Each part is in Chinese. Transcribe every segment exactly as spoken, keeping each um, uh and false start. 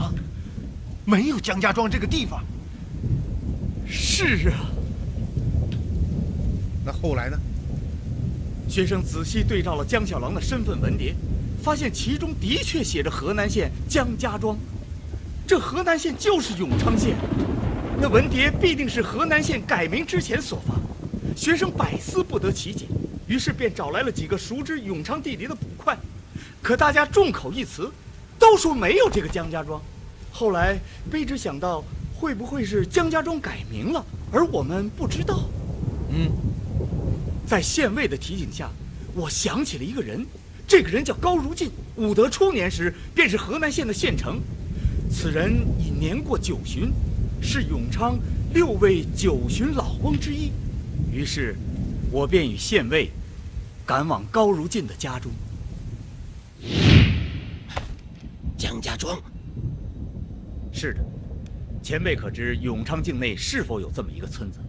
吗？没有江家庄这个地方。是啊。那后来呢？学生仔细对照了江小郎的身份文牒，发现其中的确写着河南县江家庄。这河南县就是永昌县，那文牒必定是河南县改名之前所发。学生百思不得其解，于是便找来了几个熟知永昌地理的捕快，可大家众口一词，都说没有这个江家庄。后来卑职想到，会不会是江家庄改名了，而我们不知道？嗯，在县尉的提醒下，我想起了一个人，这个人叫高如进，武德初年时便是河南县的县城。此人已年过九旬，是永昌六位九旬老翁之一。于是，我便与县尉赶往高如进的家中。江家庄。是的，前辈可知永昌境内是否有这么一个村子？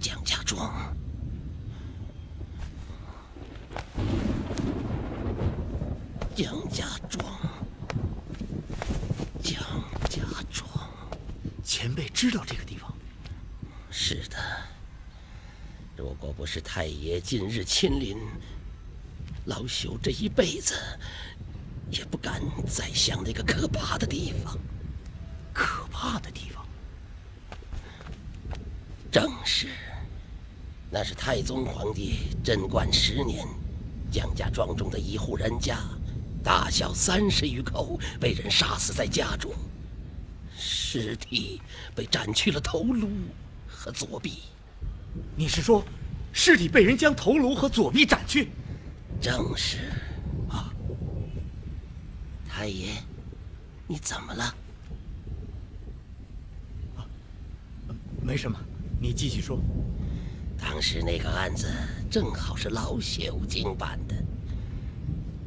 江家庄。 江家庄，江家庄，前辈知道这个地方？是的，如果不是太爷近日亲临，老朽这一辈子也不敢再想那个可怕的地方。可怕的地方，正是，那是太宗皇帝贞观十年，江家庄中的一户人家。 大小三十余口被人杀死在家中，尸体被斩去了头颅和左臂。你是说，尸体被人将头颅和左臂斩去？正是。啊，太爷，你怎么了？啊，没什么，你继续说。当时那个案子正好是老朽经办的。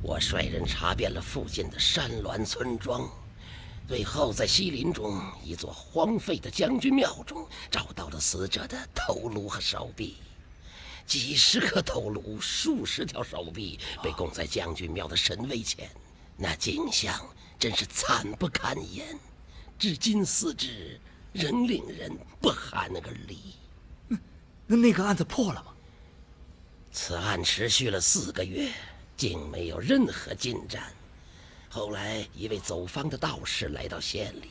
我率人查遍了附近的山峦村庄，最后在西林中一座荒废的将军庙中找到了死者的头颅和手臂，几十颗头颅，数十条手臂被供在将军庙的神位前，那景象真是惨不堪言，至今思之仍令人不寒而栗。那那那个案子破了吗？此案持续了四个月。 竟没有任何进展。后来，一位走访的道士来到县里，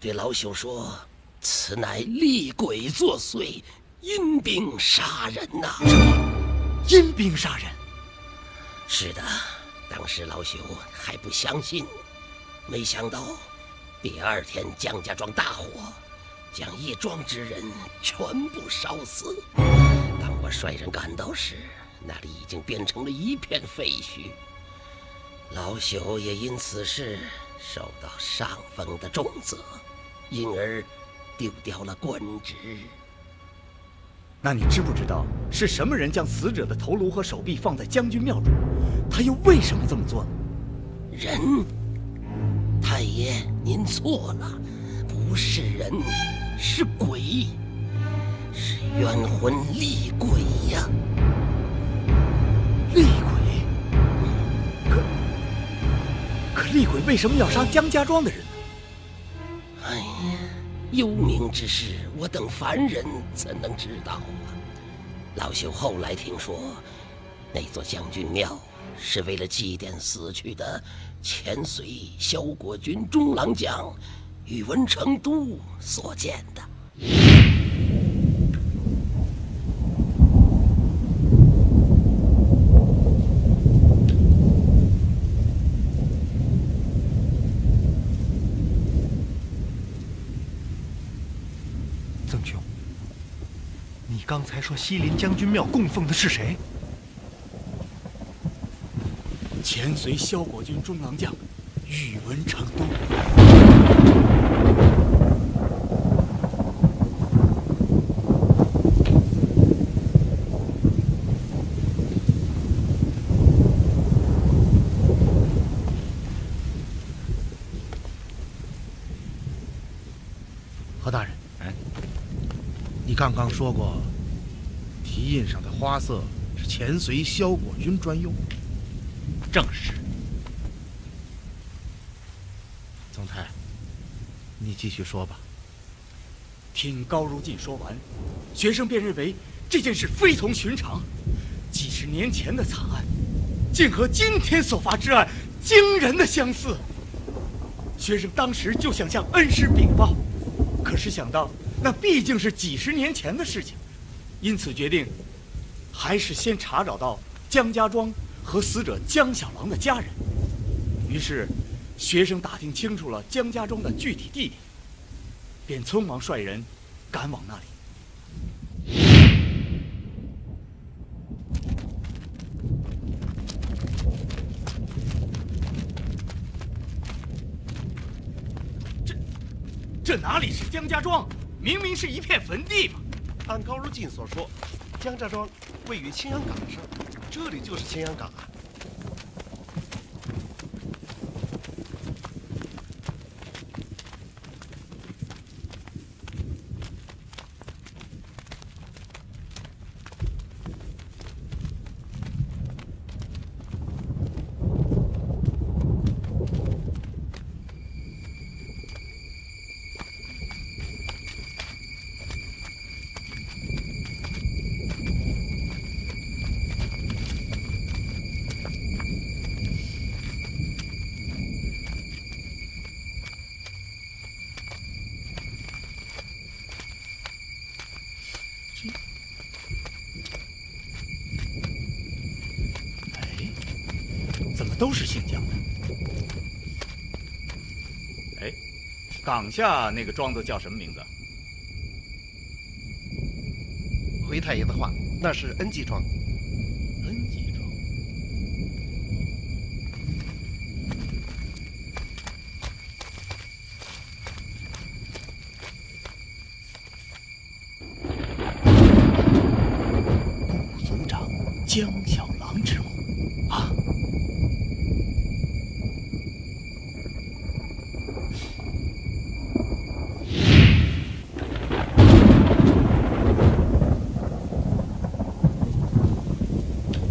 对老朽说：“此乃厉鬼作祟，阴兵杀人呐！”什么？阴兵杀人？是的，当时老朽还不相信，没想到第二天江家庄大火，将一庄之人全部烧死。当我率人赶到时， 那里已经变成了一片废墟，老朽也因此事受到上峰的重责，因而丢掉了官职。那你知不知道是什么人将死者的头颅和手臂放在将军庙中？他又为什么这么做呢？人，太爷您错了，不是人，是鬼，是冤魂厉鬼呀！ 厉鬼，可可厉鬼为什么要杀江家庄的人呢？哎呀，幽冥之事，我等凡人怎能知道啊？老朽后来听说，那座将军庙是为了祭奠死去的前隋萧国军中郎将宇文成都所建的。 刚才说西林将军庙供奉的是谁？前隋萧国军中郎将宇文成都。何大人，哎，你刚刚说过。 题印上的花色是前隋萧国军专用，正是。总裁，你继续说吧。听高如进说完，学生便认为这件事非同寻常。几十年前的惨案，竟和今天所发之案惊人的相似。学生当时就想向恩师禀报，可是想到那毕竟是几十年前的事情，因此决定还是先查找到江家庄和死者江小郎的家人。于是，学生打听清楚了江家庄的具体地点，便匆忙率人赶往那里。 这哪里是江家庄？明明是一片坟地嘛！按高如进所说，江家庄位于青阳岗上，这里就是青阳岗啊。都是姓江的。哎，岗下那个庄子叫什么名字？回太爷的话，那是恩济庄。恩济庄。顾族长江小郎之墓。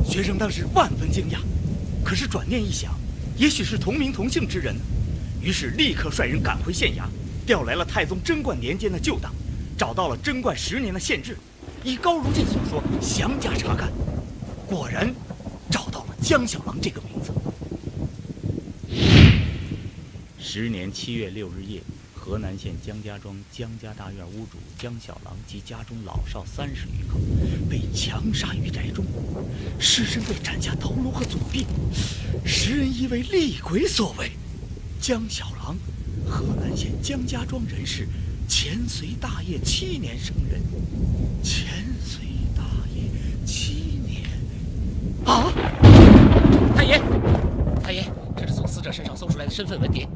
学生当时万分惊讶，可是转念一想，也许是同名同姓之人，于是立刻率人赶回县衙，调来了太宗贞观年间的旧档，找到了贞观十年的县志，依高如进所说详加查看，果然找到了江小郎这个名字。时年七月六日夜，河南县江家庄江家大院屋主江小郎及家中老少三十余口被强杀于宅中。 尸身被斩下头颅和左臂，时人疑为厉鬼所为。江小郎，河南县江家庄人士，前隋大业七年生人。前隋大业七年，啊！太爷，太爷，这是从死者身上搜出来的身份文牒。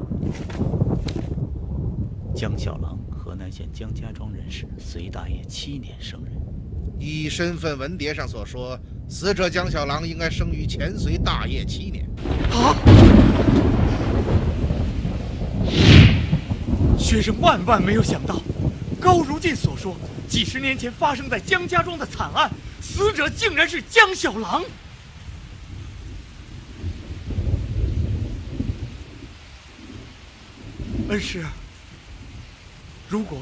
江小郎，河南县江家庄人士，隋大业七年生人。依身份文牒上所说。 死者江小郎应该生于前隋大业七年。啊！学生万万没有想到，高如进所说几十年前发生在江家庄的惨案，死者竟然是江小郎。恩师，如果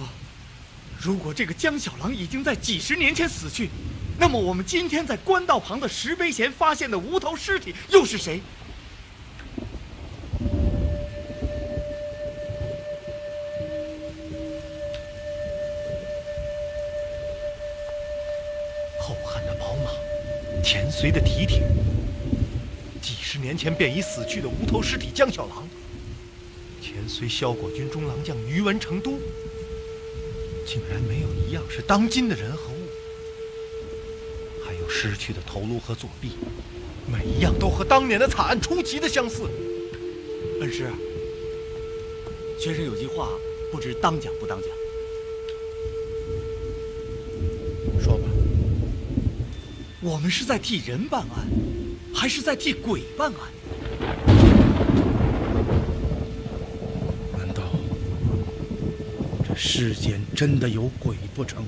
如果这个江小郎已经在几十年前死去。 那么我们今天在官道旁的石碑前发现的无头尸体又是谁？后汉的宝马，前隋的蹄铁，几十年前便已死去的无头尸体江小郎，前隋萧果军中郎将于文成都，竟然没有一样是当今的人和物。 失去的头颅和左臂，每一样都和当年的惨案出奇的相似。恩师，学生有句话不知当讲不当讲，说吧。我们是在替人办案，还是在替鬼办案？难道这世间真的有鬼不成？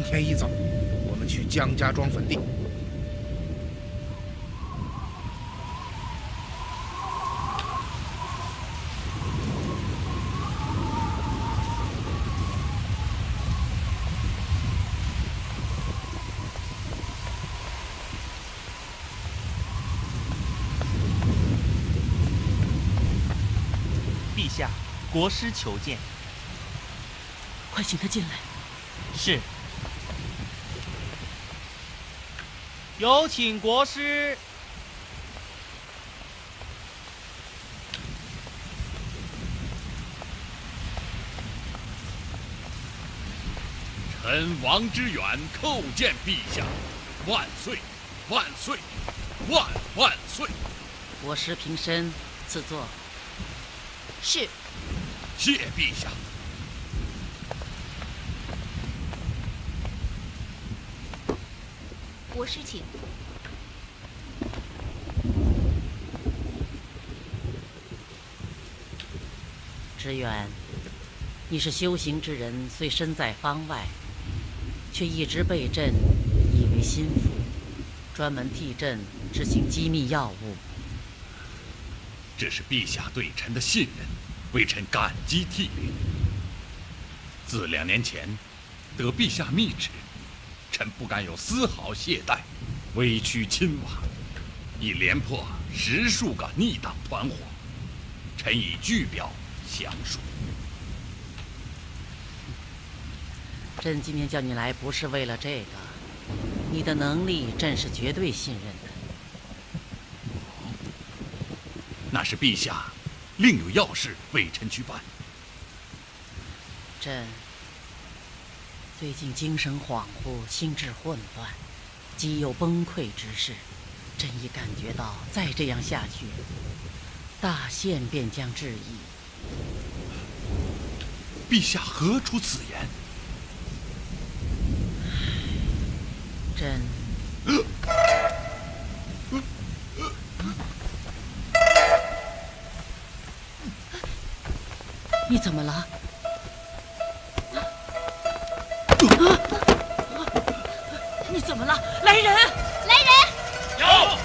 明天一早，我们去江家庄坟地。 国师求见，快请他进来。是，有请国师。臣王之远叩见陛下，万岁，万岁，万万岁！国师平身，赐座。是。 谢陛下。国师请。知远，你是修行之人，虽身在方外，却一直被朕倚于心腹，专门替朕执行机密要务。这是陛下对臣的信任。 微臣感激涕零。自两年前得陛下密旨，臣不敢有丝毫懈怠，委曲亲王，已连破十数个逆党团伙，臣已据表详述。朕今天叫你来不是为了这个，你的能力朕是绝对信任的。那是陛下。 另有要事为臣去办。朕最近精神恍惚，心智混乱，极有崩溃之势。朕已感觉到，再这样下去，大限便将至矣。陛下何出此言？朕。你怎么了？你怎么了？来人！来人！有！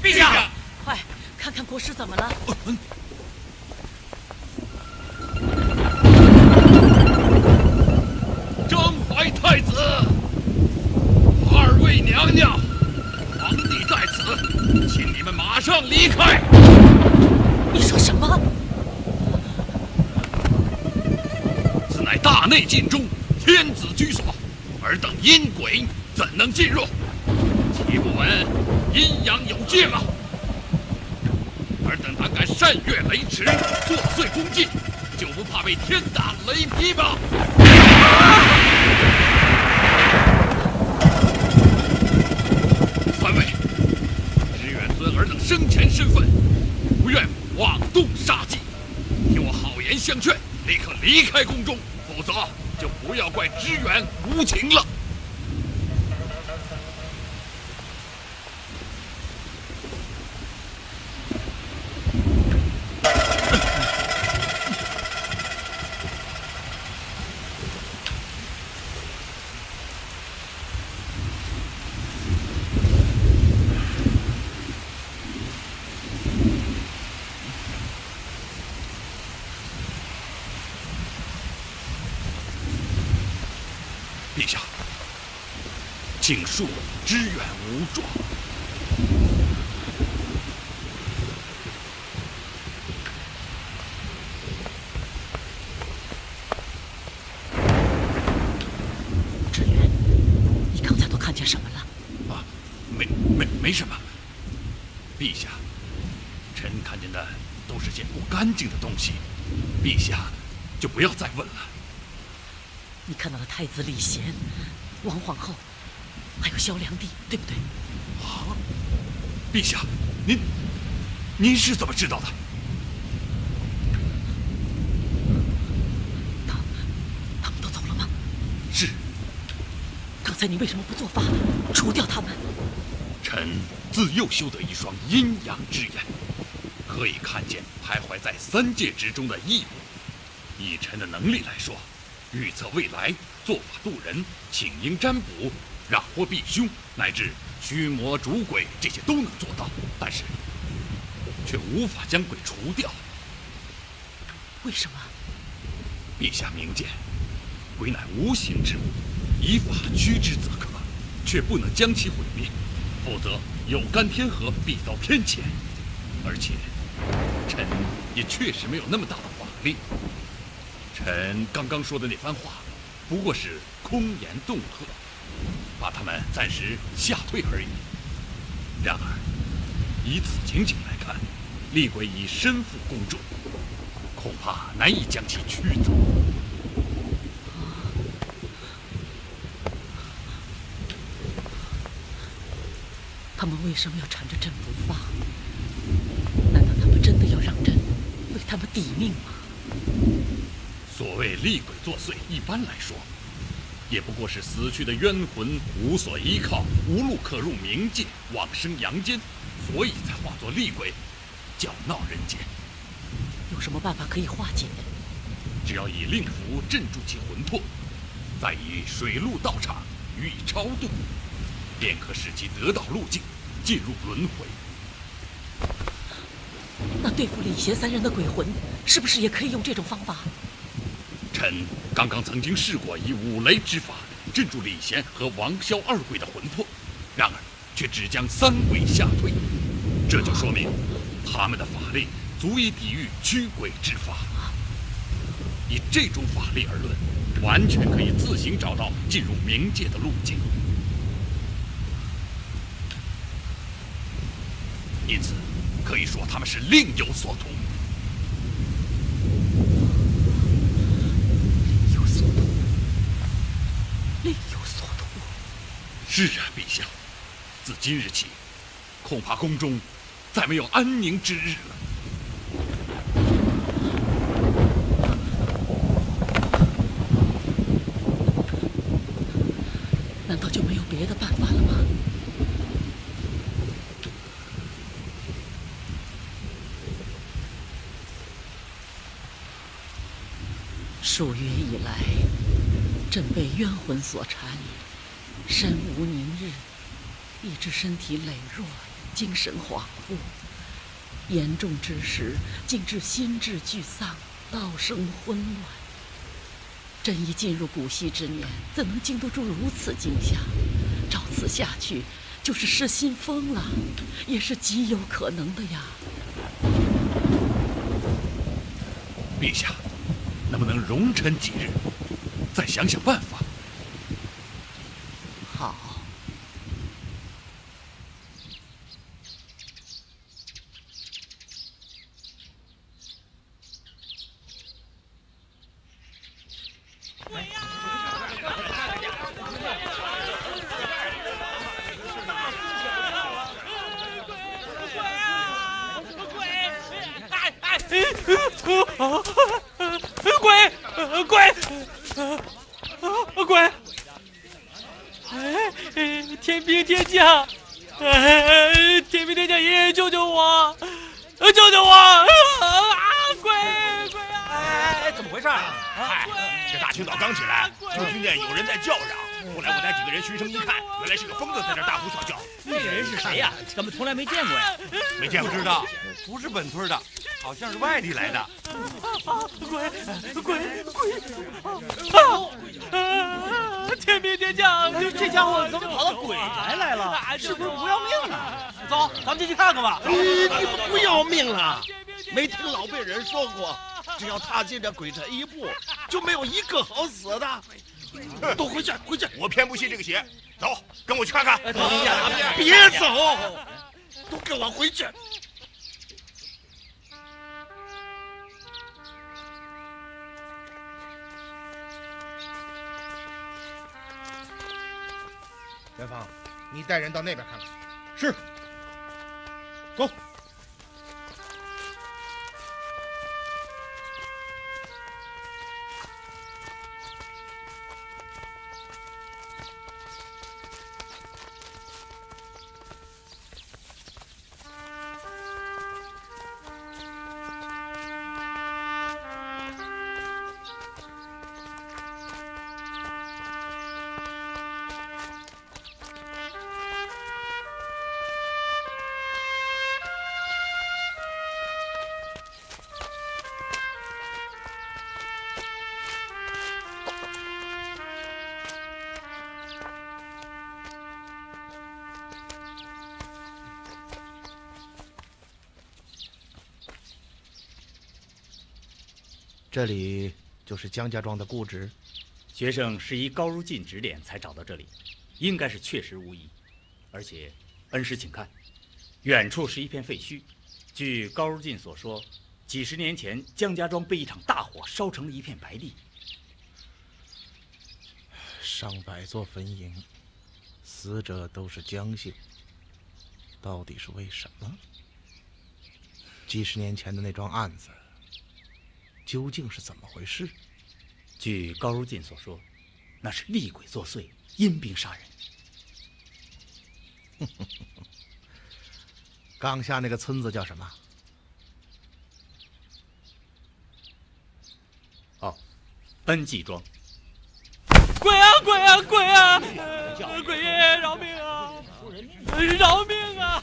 陛下，快看看国师怎么了？征怀太子，二位娘娘，皇帝在此，请你们马上离开。你说什么？ 大内禁中，天子居所，尔等阴鬼怎能进入？岂不闻阴阳有界吗？尔等胆敢擅越雷池，作祟宫禁，就不怕被天打雷劈吗？三位，知远尊尔等生前身份，不愿妄动杀机，听我好言相劝，立刻离开宫中。 否则，就不要怪知远无情了。请恕知远无状。知远，你刚才都看见什么了？啊，没没没什么。陛下，臣看见的都是些不干净的东西，陛下就不要再问了。你看到了太子李贤、王皇后。 还有萧良娣，对不对？啊，陛下，您您是怎么知道的？他他们都走了吗？是。刚才你为什么不做法，除掉他们？臣自幼修得一双阴阳之眼，可以看见徘徊在三界之中的异物。以臣的能力来说，预测未来，做法度人，请缨占卜，攘祸避凶，乃至驱魔逐鬼，这些都能做到，但是却无法将鬼除掉。为什么？陛下明鉴，鬼乃无形之物，以法驱之则可，却不能将其毁灭，否则有干天河，必遭天谴。而且，臣也确实没有那么大的法力。 臣刚刚说的那番话，不过是空言恫吓，把他们暂时吓退而已。然而，以此情景来看，厉鬼已身负公众，恐怕难以将其驱走。他们为什么要缠着朕不放？难道他们真的要让朕为他们抵命吗？ 所谓厉鬼作祟，一般来说，也不过是死去的冤魂无所依靠，无路可入冥界，往生阳间，所以才化作厉鬼，搅闹人间。有什么办法可以化解？只要以令符镇住其魂魄，再以水陆道场予以超度，便可使其得道路径，进入轮回。那对付李贤三人的鬼魂，是不是也可以用这种方法？ 臣刚刚曾经试过以五雷之法镇住李贤和王萧二鬼的魂魄，然而却只将三鬼吓退，这就说明他们的法力足以抵御驱鬼之法。以这种法力而论，完全可以自行找到进入冥界的路径。因此，可以说他们是另有所图。 另有所图。是啊，陛下，自今日起，恐怕宫中再没有安宁之日了。难道就没有别的办法了吗？数月以来。 朕被冤魂所缠，身无宁日，以致身体羸弱，精神恍惚。严重之时，竟至心智俱丧，道生昏乱。朕已进入古稀之年，怎能经得住如此惊吓？照此下去，就是失心疯了，也是极有可能的呀。陛下，能不能容臣几日？ 再想想办法。好。鬼！鬼！ 啊啊！鬼！哎，天兵天将！哎，天兵天将爷爷救救我！救救我！啊！鬼！鬼啊！哎，怎么回事啊？哎，这大清早刚起来就听见有人在叫嚷，后来我带几个人循声一看，原来是个疯子在这大呼小叫。那人是谁呀？咱们从来没见过呀。没见过，不知道，不是本村的。 好像是外地来的，啊！鬼鬼鬼！啊！天兵天将，这家伙怎么跑到鬼宅来了？是不是不要命了？走，咱们进去看看吧。你不要命了？没听老辈人说过，只要踏进这鬼宅一步，就没有一个好死的。都回去，回去！我偏不信这个邪。走，跟我去看看。等一下，别走！都跟我回去。 元芳，你带人到那边看看。是。走。这里就是江家庄的故址。学生是依高如进指点才找到这里，应该是确实无疑。而且，恩师请看，远处是一片废墟。据高如进所说，几十年前江家庄被一场大火烧成了一片白地，上百座坟茔，死者都是江姓。到底是为什么？几十年前的那桩案子，究竟是怎么回事？据高如进所说，那是厉鬼作祟，阴兵杀人。刚下那个村子叫什么？哦，恩济庄。鬼啊鬼啊鬼啊！鬼爷饶命啊！饶命啊！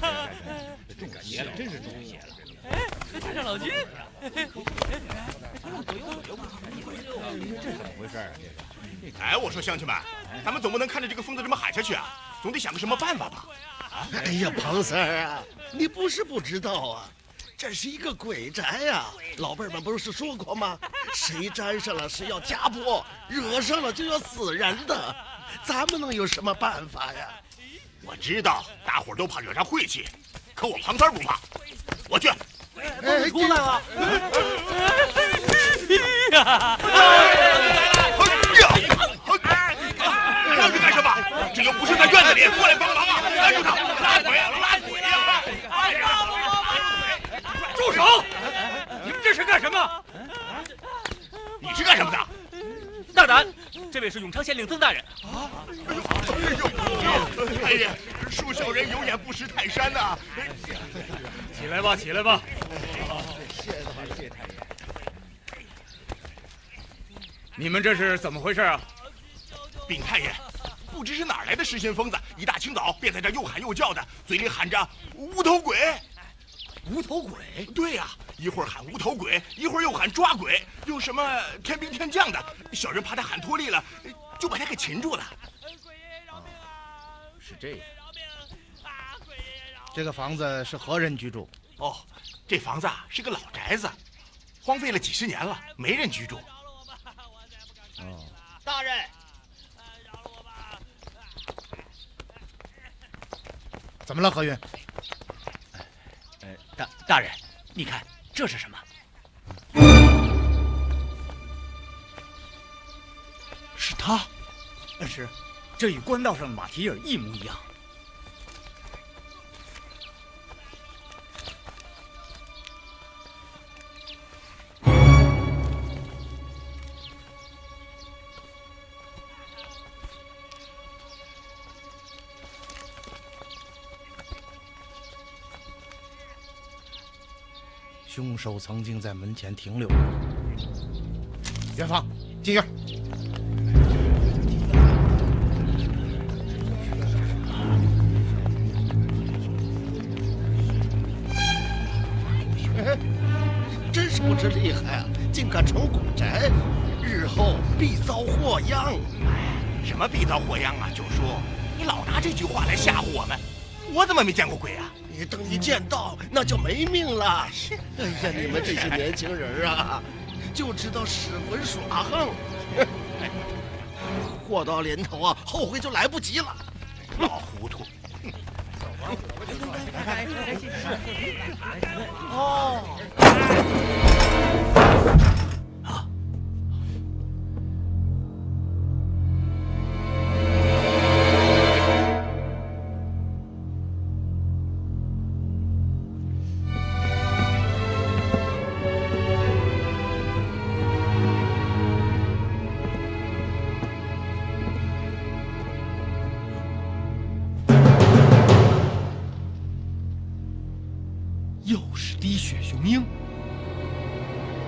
中邪了，真是中邪了！哎，太上老君。 这是怎么回事啊？这个，哎，我说乡亲们，咱们总不能看着这个疯子这么喊下去啊，总得想个什么办法吧？哎呀，庞三儿啊，你不是不知道啊，这是一个鬼宅呀、啊。老辈们不是说过吗？谁沾上了是要家破，惹上了就要死人的。咱们能有什么办法呀？我知道大伙儿都怕惹上晦气，可我庞三不怕，我去。 哎，姑娘啊！愣着干什么？这又不是在院子里，过来帮忙啊！拦住他！拉鬼啊！拉鬼啊！哎呀！住手！你们这是干什么？你是干什么的？大胆！这位是永昌县令曾大人。啊！哎呦！哎呀！恕小人有眼不识泰山呐！ 起来吧，起来吧！谢谢谢太爷。你们这是怎么回事啊？禀太爷，不知是哪来的失心疯子，一大清早便在这又喊又叫的，嘴里喊着无头鬼。无头鬼？对呀、啊，一会儿喊无头鬼，一会儿又喊抓鬼，又什么天兵天将的。小人怕他喊脱力了，就把他给擒住了。哦、是这样。 这个房子是何人居住？哦，这房子啊是个老宅子，荒废了几十年了，没人居住。哦，大人，怎么了，何云？呃，大大人，你看这是什么？是他，恩师，这与官道上的马蹄印一模一样。 凶手曾经在门前停留过。元芳，进院。真是不知厉害啊！竟敢成古宅，日后必遭祸殃。哎，什么必遭祸殃啊？九叔，你老拿这句话来吓唬我们，我怎么没见过鬼啊？ 等一见到，那就没命了。哎呀，你们这些年轻人啊，就知道使魂耍横，祸到临头啊，后悔就来不及了。老糊涂。哦。啊。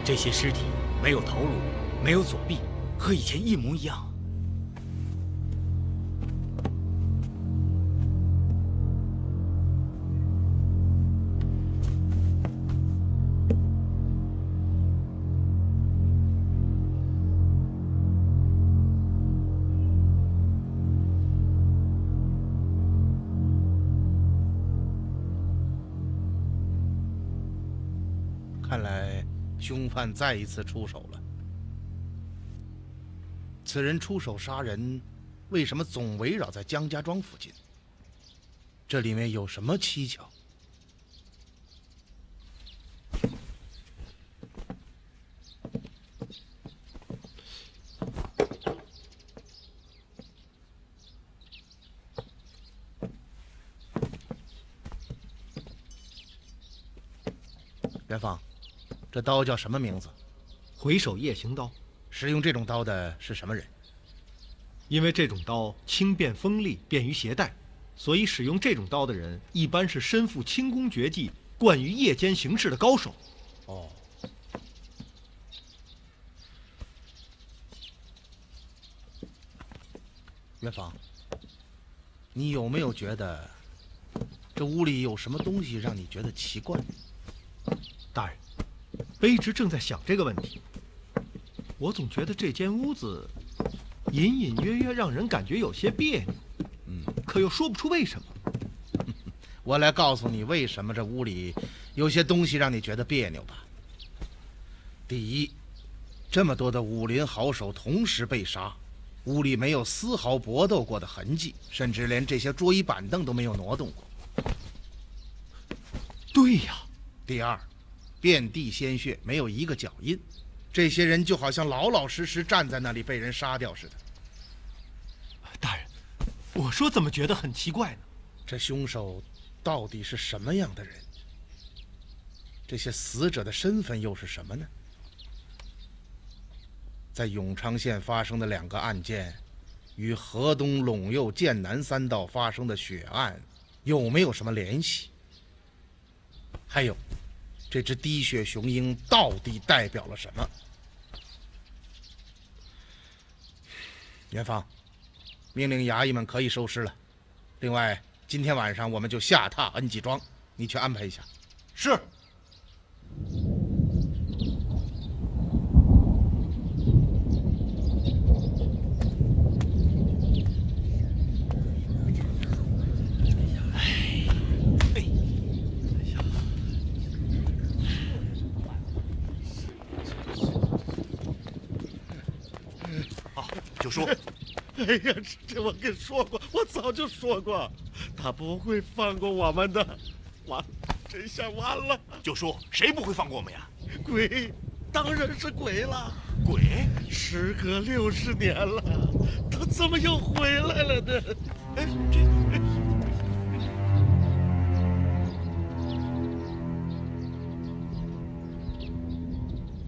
这些尸体没有头颅，没有左臂，和以前一模一样。看来。 凶犯再一次出手了。此人出手杀人，为什么总围绕在江家庄附近？这里面有什么蹊跷？ 元芳，这刀叫什么名字？回首夜行刀。使用这种刀的是什么人？因为这种刀轻便锋利，便于携带，所以使用这种刀的人一般是身负轻功绝技、惯于夜间行事的高手。哦。元芳，你有没有觉得这屋里有什么东西让你觉得奇怪？ 大人，卑职正在想这个问题。我总觉得这间屋子隐隐约约让人感觉有些别扭，嗯，可又说不出为什么。我来告诉你为什么这屋里有些东西让你觉得别扭吧。第一，这么多的武林好手同时被杀，屋里没有丝毫搏斗过的痕迹，甚至连这些桌椅板凳都没有挪动过。对呀。第二。 遍地鲜血，没有一个脚印，这些人就好像老老实实站在那里被人杀掉似的。大人，我说怎么觉得很奇怪呢？这凶手到底是什么样的人？这些死者的身份又是什么呢？在永昌县发生的两个案件，与河东、陇右、剑南三道发生的血案有没有什么联系？还有。 这只滴血雄鹰到底代表了什么？元芳，命令衙役们可以收尸了。另外，今天晚上我们就下榻恩济庄，你去安排一下。是。说，哎呀，这我跟说过，我早就说过，他不会放过我们的，完，真相完了。就说谁不会放过我们呀？鬼，当然是鬼了。鬼，时隔六十年了，他怎么又回来了呢？哎，这。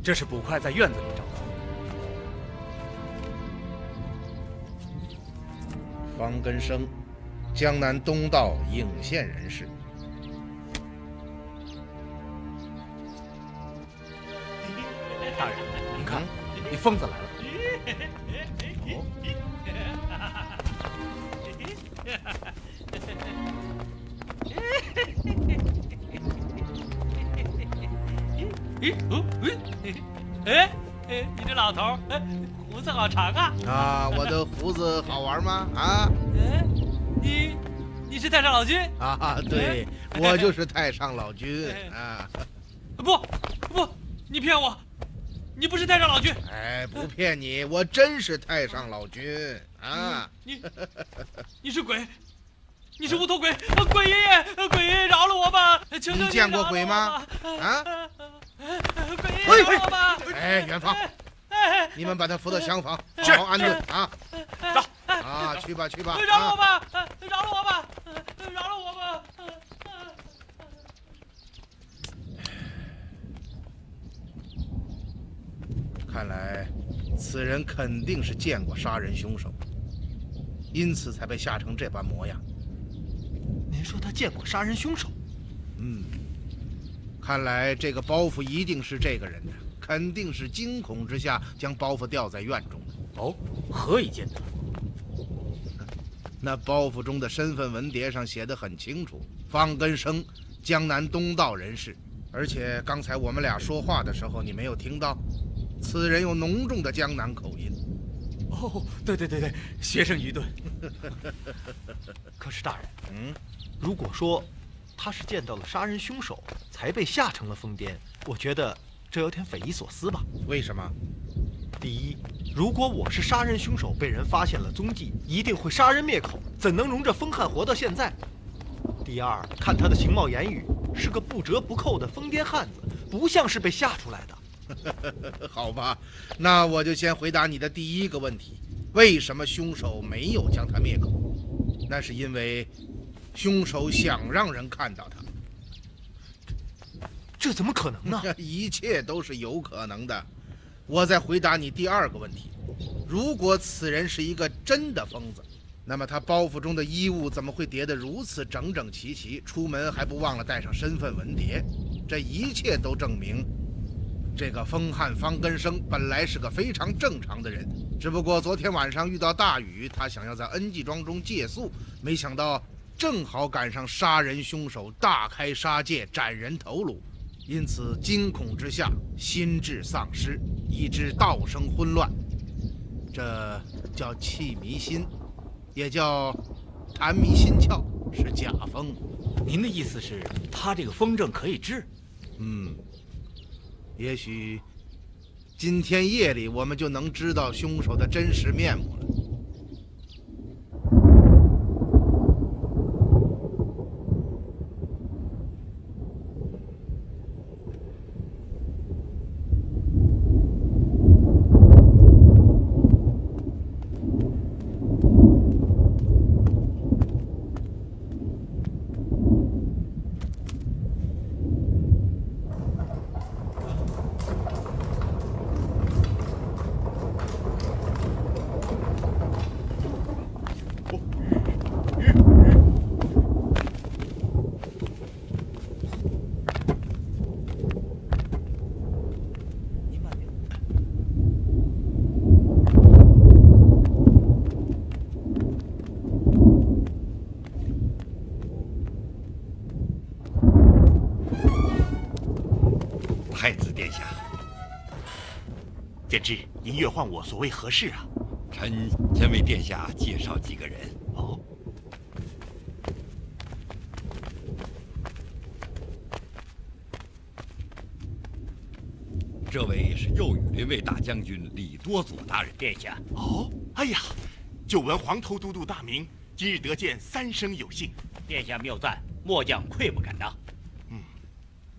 这是捕快在院子里找到。 方根生，江南东道颍县人士。大人，您看，那疯子来了。哦。哎，哎，你这老头，哎。 胡子好长啊！啊，我的胡子好玩吗？啊，嗯，你，你是太上老君啊？对，我就是太上老君啊！不，不，你骗我，你不是太上老君。哎，不骗你，我真是太上老君啊！你，你是鬼，你是无头鬼，鬼爷爷，鬼爷爷饶了我吧！求求你见过鬼吗？啊？鬼爷爷饶我吧！哎，元芳。 你们把他扶到厢房，好好安顿啊！走啊，去吧去吧！饶了我吧，饶了我吧，饶了我吧！看来此人肯定是见过杀人凶手，因此才被吓成这般模样。您说他见过杀人凶手？嗯，看来这个包袱一定是这个人的。 肯定是惊恐之下将包袱掉在院中的。哦，何以见得？那包袱中的身份文牒上写得很清楚：方根生，江南东道人士。而且刚才我们俩说话的时候，你没有听到？此人有浓重的江南口音。哦，对对对对，学生愚钝。可是大人，嗯，如果说他是见到了杀人凶手才被吓成了疯癫，我觉得。 这有点匪夷所思吧？为什么？第一，如果我是杀人凶手，被人发现了踪迹，一定会杀人灭口，怎能容这疯汉活到现在？第二，看他的形貌言语，是个不折不扣的疯癫汉子，不像是被吓出来的。好吧，那我就先回答你的第一个问题：为什么凶手没有将他灭口？那是因为凶手想让人看到他。 这怎么可能呢？一切都是有可能的。我再回答你第二个问题：如果此人是一个真的疯子，那么他包袱中的衣物怎么会叠得如此整整齐齐？出门还不忘了带上身份文牒？这一切都证明，这个疯汉方根生本来是个非常正常的人，只不过昨天晚上遇到大雨，他想要在恩济庄中借宿，没想到正好赶上杀人凶手大开杀戒，斩人头颅。 因此，惊恐之下，心智丧失，以致道生混乱，这叫气迷心，也叫痰迷心窍，是假疯。您的意思是，他这个疯症可以治？嗯，也许今天夜里我们就能知道凶手的真实面目了。 您越换我所谓何事啊？臣先为殿下介绍几个人。哦，这位是右羽林卫大将军李多佐大人。殿下。哦，哎呀，久闻黄头都督大名，今日得见，三生有幸。殿下谬赞，末将愧不敢当。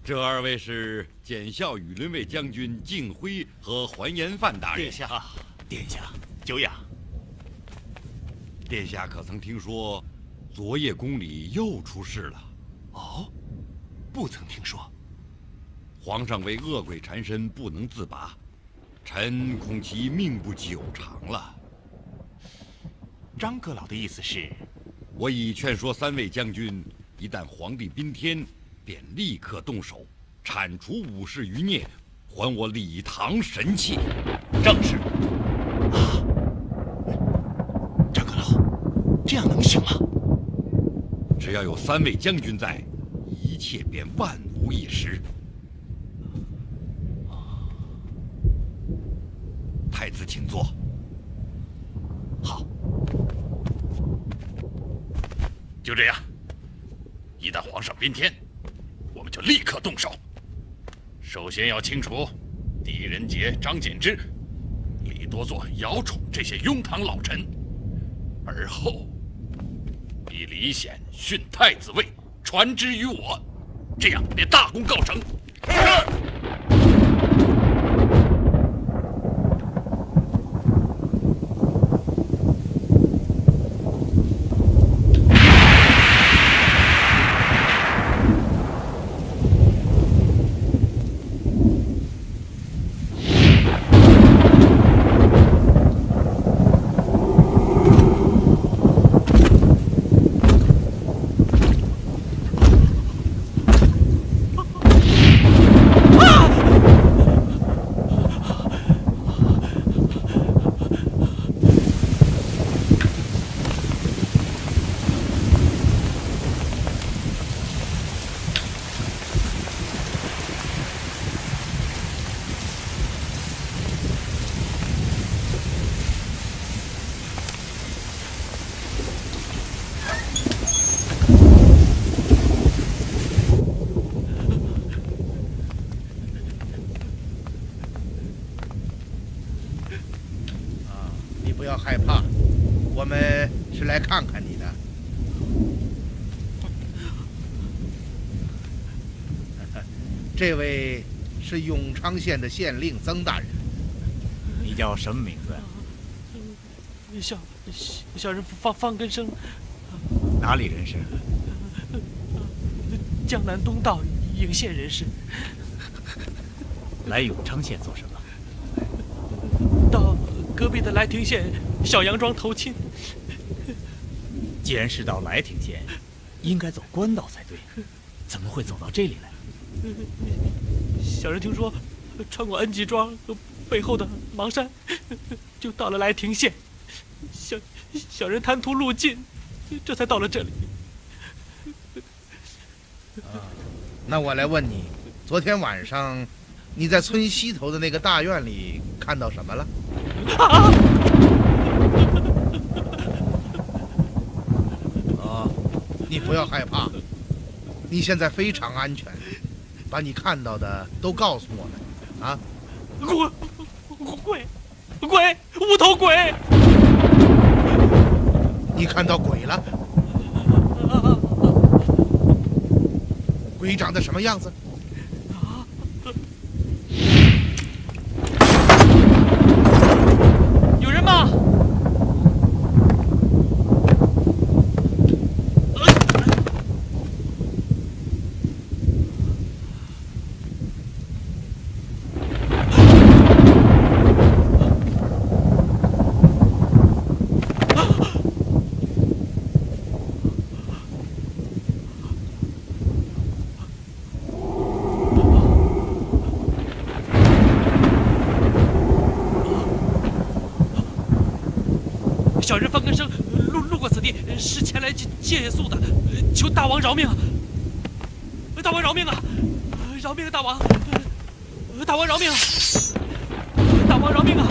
这二位是检校羽林卫将军敬辉和还盐范大人。殿下，殿下，久仰。殿下可曾听说，昨夜宫里又出事了？哦，不曾听说。皇上为恶鬼缠身，不能自拔，臣恐其命不久长了。张阁老的意思是，我已劝说三位将军，一旦皇帝宾天。 便立刻动手，铲除武士余孽，还我李唐神器。正是。啊，张阁老，这样能行吗？只要有三位将军在，一切便万无一失。太子，请坐。好。就这样，一旦皇上宾天。 我们就立刻动手。首先要清除狄仁杰、张锦之、李多佐、姚宠这些庸堂老臣，而后以李显训太子位，传之于我，这样便大功告成。是。是来看看你的。这位是永昌县的县令曾大人。你叫什么名字？小小人方方根生。哪里人士？江南东道颍县人士。来永昌县做什么？到隔壁的来亭县小杨庄投亲。 既然是到来亭县，应该走官道才对，怎么会走到这里来？小人听说，穿过恩济庄背后的邙山，就到了来亭县。小小人贪图路近，这才到了这里。啊，那我来问你，昨天晚上你在村西头的那个大院里看到什么了？啊！ 你不要害怕，你现在非常安全，把你看到的都告诉我们，啊！鬼，鬼，鬼，无头鬼！你看到鬼了？鬼长得什么样子？ 小人方根生路路过此地，是前来借借宿的，求大王饶命啊！大王饶命啊！饶命啊！大王！大王饶命啊！大王饶命啊！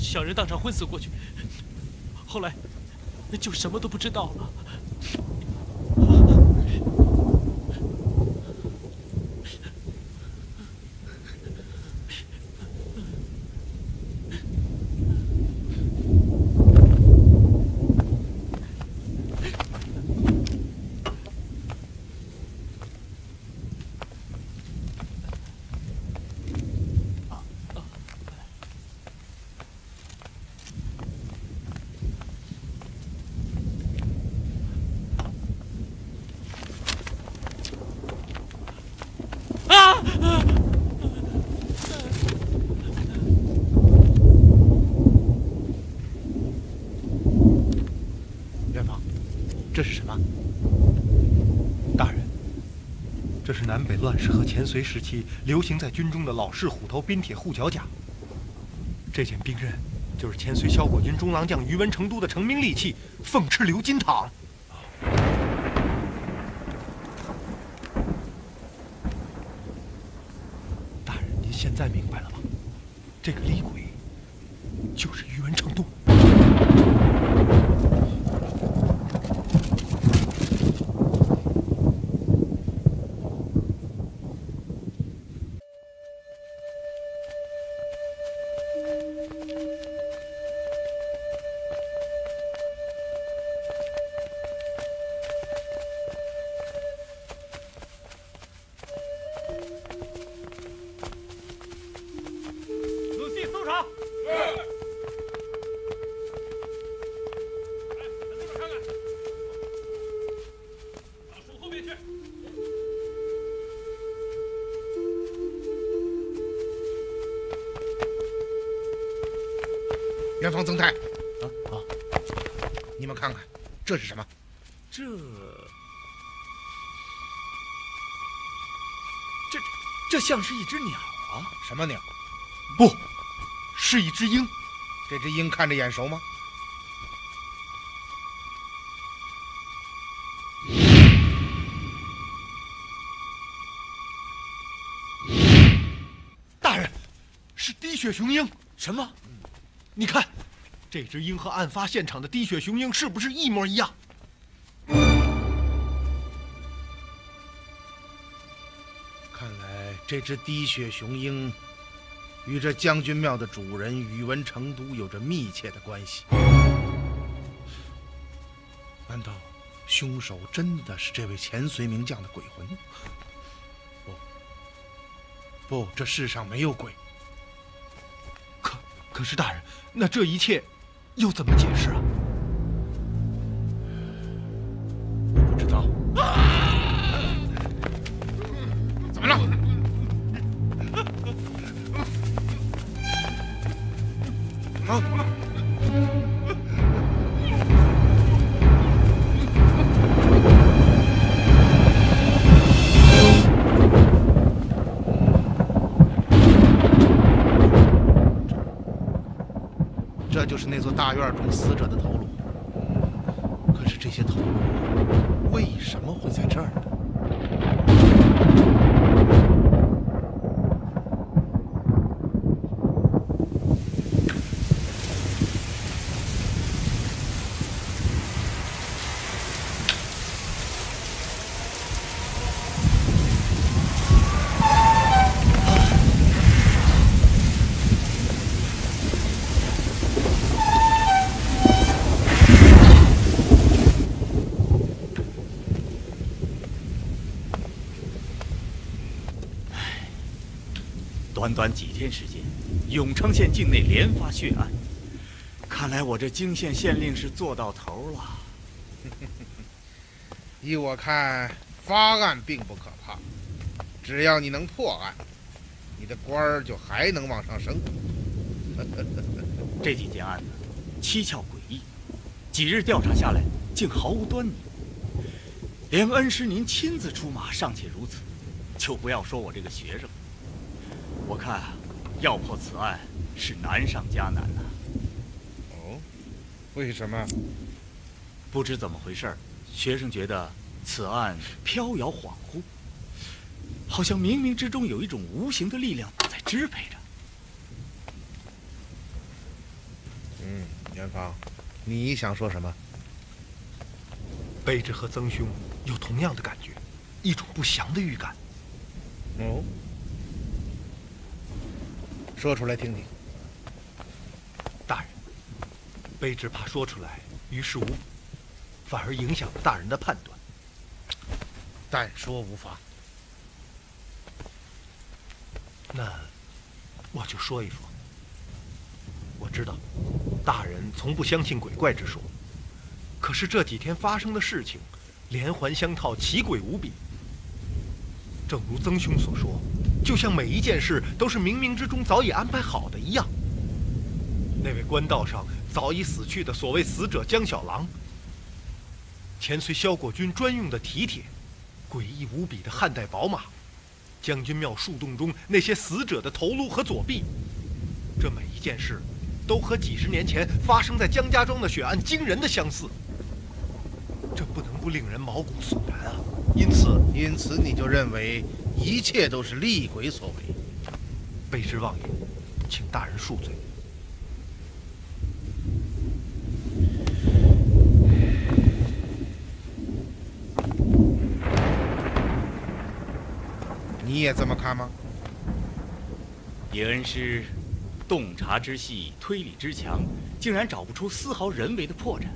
小人当场昏死过去，后来就什么都不知道了。这是什么？大人，这是南北乱世和前隋时期流行在军中的老式虎头鞭铁护脚甲。这件兵刃就是前隋萧果军中郎将于文成都的成名利器——凤翅鎏金镗。 现在明白了吧？这个厉鬼就是于文成都。元芳、曾泰，啊啊！们看看，这是什么？这这这像是一只鸟啊！什么鸟？不，是一只鹰。这只鹰看着眼熟吗？ 滴血雄鹰？什么？你看，这只鹰和案发现场的滴血雄鹰是不是一模一样？看来这只滴血雄鹰与这将军庙的主人宇文成都有着密切的关系。难道凶手真的是这位前隋名将的鬼魂？不，不，这世上没有鬼。 可是大人，那这一切又怎么解释啊？我不知道。怎么了？啊！就是那座大院中死者的头颅，可是这些头颅为什么会在这儿呢？短短几天时间，永昌县境内连发血案，看来我这泾县县令是做到头了。依我看，发案并不可怕，只要你能破案，你的官儿就还能往上升。这几件案子蹊跷诡异，几日调查下来，竟毫无端倪。连恩师您亲自出马尚且如此，就不要说我这个学生。 我看，要破此案是难上加难呐。哦，为什么？不知怎么回事，学生觉得此案飘摇恍惚，好像冥冥之中有一种无形的力量在支配着。嗯，元芳，你想说什么？卑职和曾兄有同样的感觉，一种不祥的预感。哦。 说出来听听，大人，卑职怕说出来于事无补，反而影响了大人的判断。但说无妨，那我就说一说。我知道，大人从不相信鬼怪之说，可是这几天发生的事情连环相套，奇诡无比。正如曾兄所说。 就像每一件事都是冥冥之中早已安排好的一样，那位官道上早已死去的所谓死者江小郎，前隋萧国军专用的蹄铁，诡异无比的汉代宝马，将军庙树洞中那些死者的头颅和左臂，这每一件事，都和几十年前发生在江家庄的血案惊人的相似，这不能不令人毛骨悚然啊！因此，因此你就认为。 一切都是厉鬼所为，卑职妄言，请大人恕罪。你也这么看吗？野恩师洞察之细，推理之强，竟然找不出丝毫人为的破绽，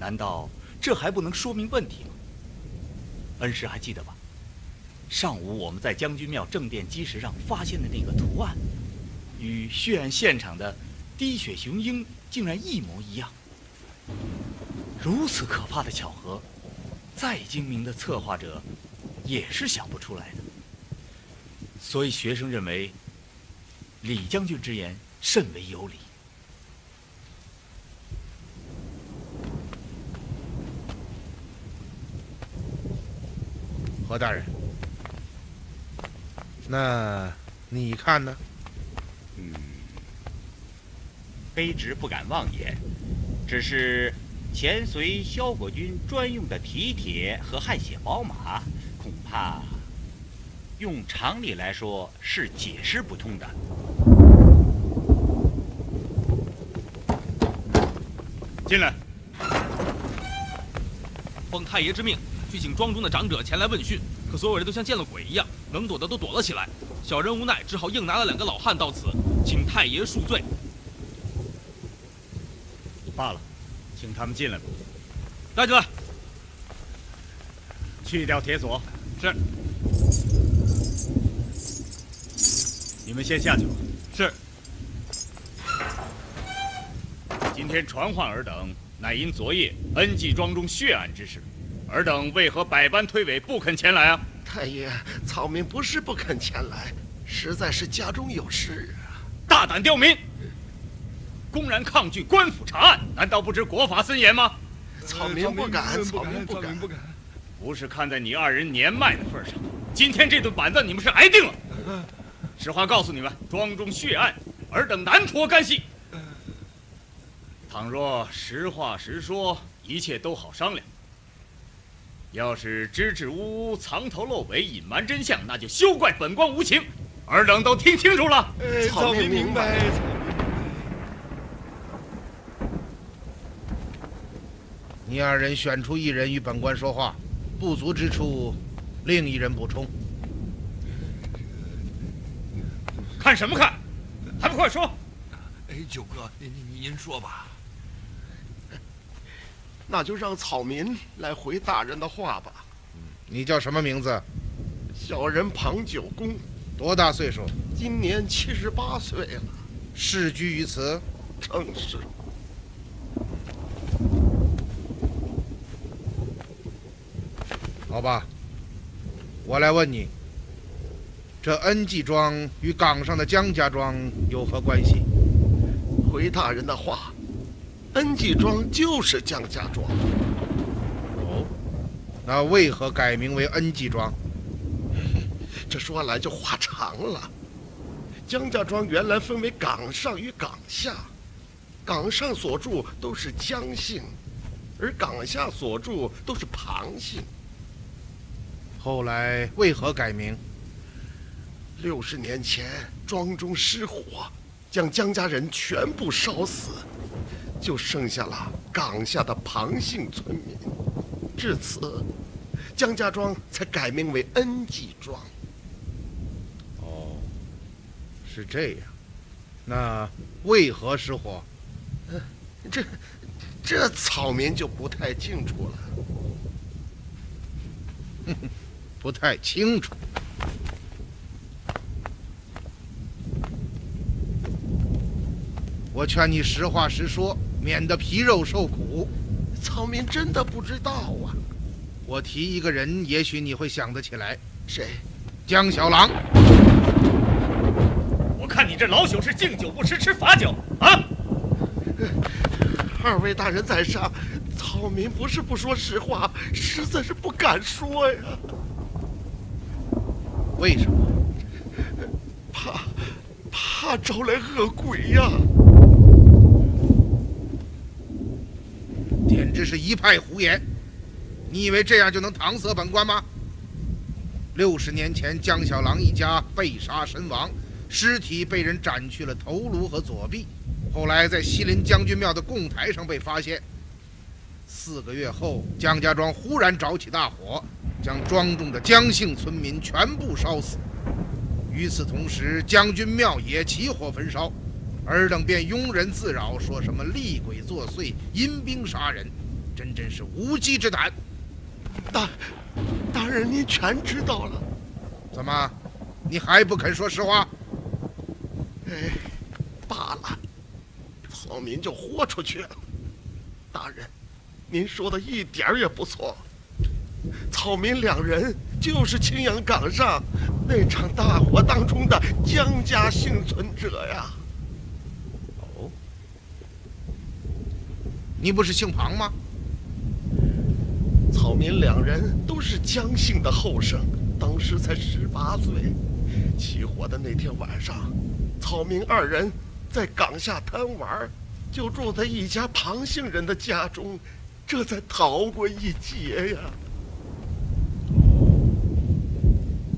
难道这还不能说明问题吗？恩师还记得吧？ 上午我们在将军庙正殿基石上发现的那个图案，与血案现场的滴血雄鹰竟然一模一样。如此可怕的巧合，再精明的策划者也是想不出来的。所以学生认为，李将军之言甚为有理。何大人，那你看呢？嗯，卑职不敢妄言，只是前隋萧国军专用的蹄铁和汗血宝马，恐怕用常理来说是解释不通的。 进来。奉太爷之命，去请庄中的长者前来问讯。可所有人都像见了鬼一样，能躲的都躲了起来。小人无奈，只好硬拿了两个老汉到此，请太爷恕罪。罢了，请他们进来吧。带进来。去掉铁锁。是。你们先下去吧。是。 今天传唤尔等，乃因昨夜恩济庄中血案之事。尔等为何百般推诿，不肯前来啊？太爷，草民不是不肯前来，实在是家中有事啊。大胆刁民，公然抗拒官府查案，难道不知国法森严吗？草民不敢，草民不敢，不敢。不是看在你二人年迈的份上，今天这顿板凳你们是挨定了。实话告诉你们，庄中血案，尔等难脱干系。 倘若实话实说，一切都好商量。要是支支吾吾、藏头露尾、隐瞒真相，那就休怪本官无情。尔等都听清楚了。草民明白。你二人选出一人与本官说话，不足之处，另一人补充。看什么看？还不快说！哎，九哥，您您说吧。 那就让草民来回大人的话吧。你叫什么名字？小人庞九公。多大岁数？今年七十八岁了。世居于此？正是。好吧，我来问你，这恩济庄与岗上的江家庄有何关系？回大人的话。 恩济庄就是江家庄。哦，那为何改名为恩济庄？这说来就话长了。江家庄原来分为岗上与岗下，岗上所住都是江姓，而岗下所住都是庞姓。后来为何改名？六十年前，庄中失火，将江家人全部烧死。 就剩下了岗下的庞姓村民，至此，江家庄才改名为恩济庄。哦，是这样。那为何失火？呃、这这草民就不太清楚了。不太清楚。 我劝你实话实说，免得皮肉受苦。草民真的不知道啊！我提一个人，也许你会想得起来。谁？江小狼。我看你这老朽是敬酒不吃吃罚酒啊！二位大人在上，草民不是不说实话，实在是不敢说呀。为什么？怕怕招来恶鬼呀！ 简直是一派胡言！你以为这样就能搪塞本官吗？六十年前，江小狼一家被杀身亡，尸体被人斩去了头颅和左臂，后来在西林将军庙的供台上被发现。四个月后，江家庄忽然着起大火，将庄中的江姓村民全部烧死。与此同时，将军庙也起火焚烧。 尔等便庸人自扰，说什么厉鬼作祟、阴兵杀人，真真是无稽之谈。大，大人您全知道了，怎么，你还不肯说实话？哎，罢了，草民就豁出去了。大人，您说的一点儿也不错。草民两人就是青阳岗上那场大火当中的江家幸存者呀。 你不是姓庞吗？草民两人都是姜姓的后生，当时才十八岁。起火的那天晚上，草民二人在港下贪玩，就住在一家庞姓人的家中，这才逃过一劫呀。哦，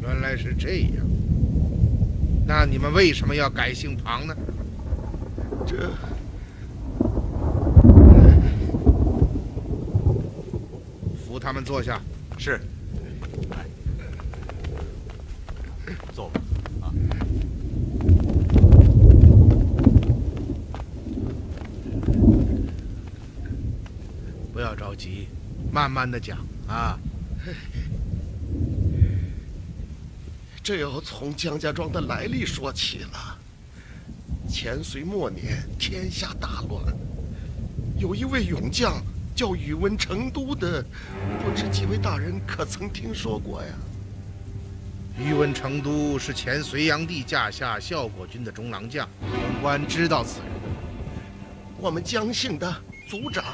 原来是这样。那你们为什么要改姓庞呢？这。 扶他们坐下。是。来，坐吧。啊。不要着急，慢慢的讲啊。这要从姜家庄的来历说起了。前隋末年，天下大乱，有一位勇将。 叫宇文成都的，不知几位大人可曾听说过呀？宇文成都是前隋炀帝驾下效果军的中郎将，本官知道此人。我们姜姓的族长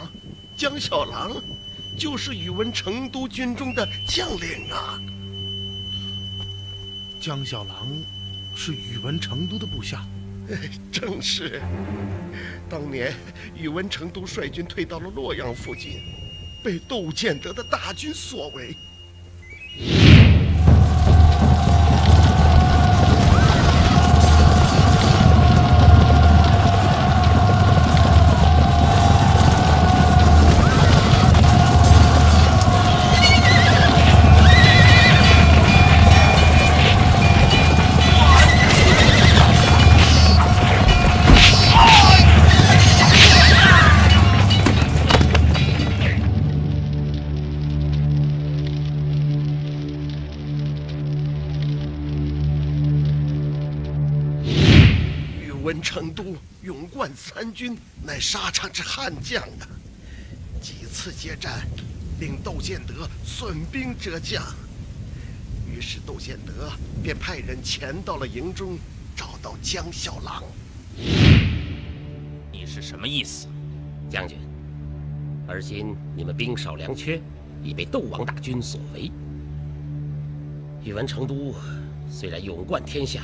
姜小郎，就是宇文成都军中的将领啊。姜小郎是宇文成都的部下。 正是，当年宇文成都率军退到了洛阳附近，被窦建德的大军所围。成都勇冠三军，乃沙场之悍将啊！几次接战，令窦建德损兵折将。于是窦建德便派人潜到了营中，找到姜小郎。你是什么意思，将军？而今你们兵少粮缺，已被窦王大军所围。宇文成都虽然勇冠天下，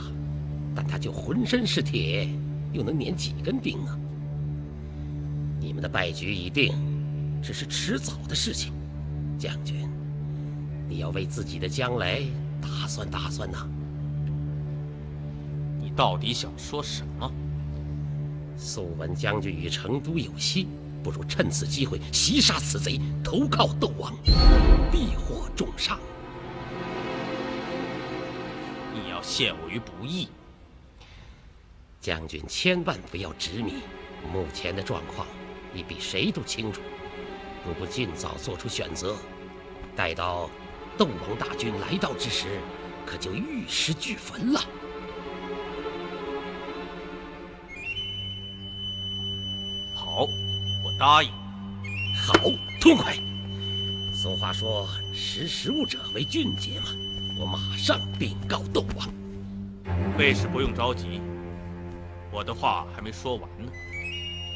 但他就浑身是铁。 又能捻几根钉啊！你们的败局已定，只是迟早的事情。将军，你要为自己的将来打算打算呐！你到底想说什么？素闻将军与成都有隙，不如趁此机会袭杀此贼，投靠窦王，必获重伤。你要陷我于不义！ 将军千万不要执迷，目前的状况你比谁都清楚。如不尽早做出选择，待到窦王大军来到之时，可就玉石俱焚了。好，我答应。好，痛快。俗话说“识时务者为俊杰”嘛，我马上禀告窦王。卫士不用着急。 我的话还没说完呢。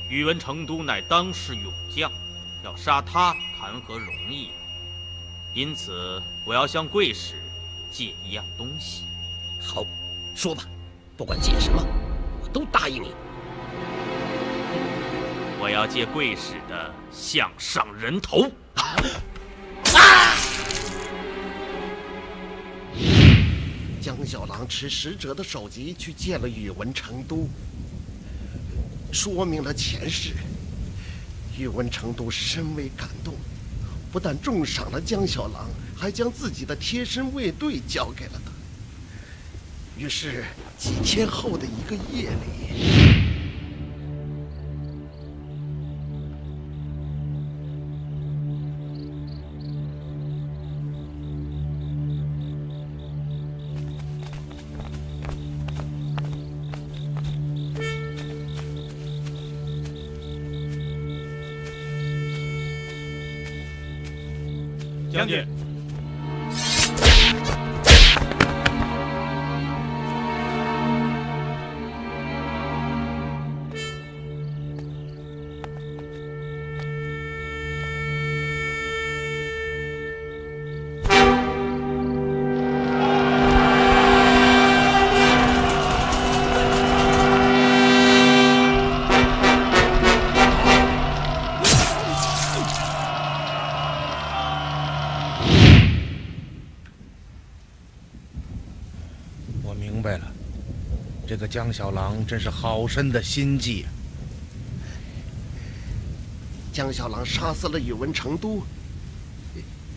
宇文成都乃当世勇将，要杀他谈何容易？因此，我要向贵使借一样东西。好，说吧，不管借什么，我都答应你。我要借贵使的项上人头。啊！姜小郎持使者的首级去见了宇文成都，说明了前世。宇文成都深为感动，不但重赏了姜小郎，还将自己的贴身卫队交给了他。于是几天后的一个夜里，将军，这个江小狼真是好深的心计啊！江小狼杀死了宇文成都，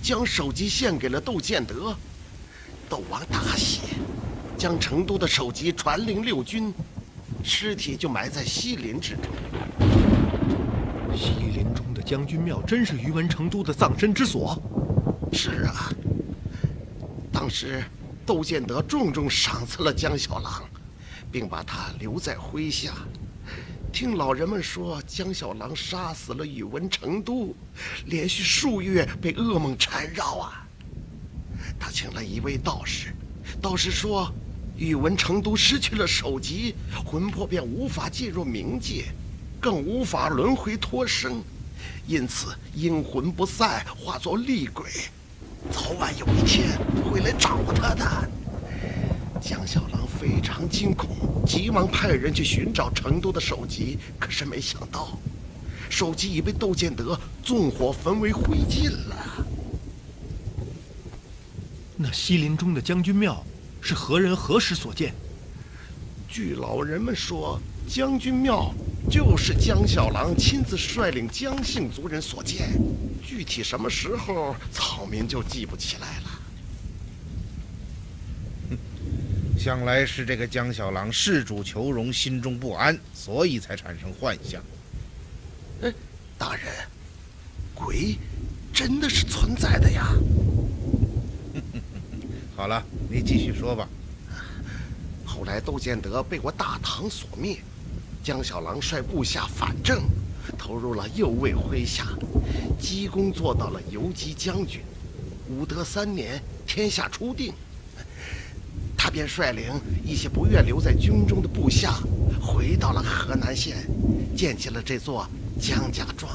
将首级献给了窦建德，窦王大喜，将成都的首级传令六军，尸体就埋在西林之中。西林中的将军庙真是宇文成都的葬身之所。是啊，当时窦建德重重赏赐了江小狼，并把他留在麾下。听老人们说，江小狼杀死了宇文成都，连续数月被噩梦缠绕啊。他请来一位道士，道士说，宇文成都失去了首级，魂魄便无法进入冥界，更无法轮回脱生，因此阴魂不散，化作厉鬼，早晚有一天会来找他的。江小狼非常惊恐，急忙派人去寻找成都的首级，可是没想到，首级已被窦建德纵火焚为灰烬了。那西林中的将军庙是何人何时所建？据老人们说，将军庙就是江小狼亲自率领江姓族人所建，具体什么时候草民就记不起来了。想来是这个江小狼事主求荣，心中不安，所以才产生幻象。哎，大人，鬼真的是存在的呀！好了，你继续说吧。后来窦建德被我大唐所灭，江小狼率部下反正，投入了右卫麾下，积功做到了游击将军。武德三年，天下初定。他便率领一些不愿留在军中的部下，回到了河南县，建起了这座江家庄。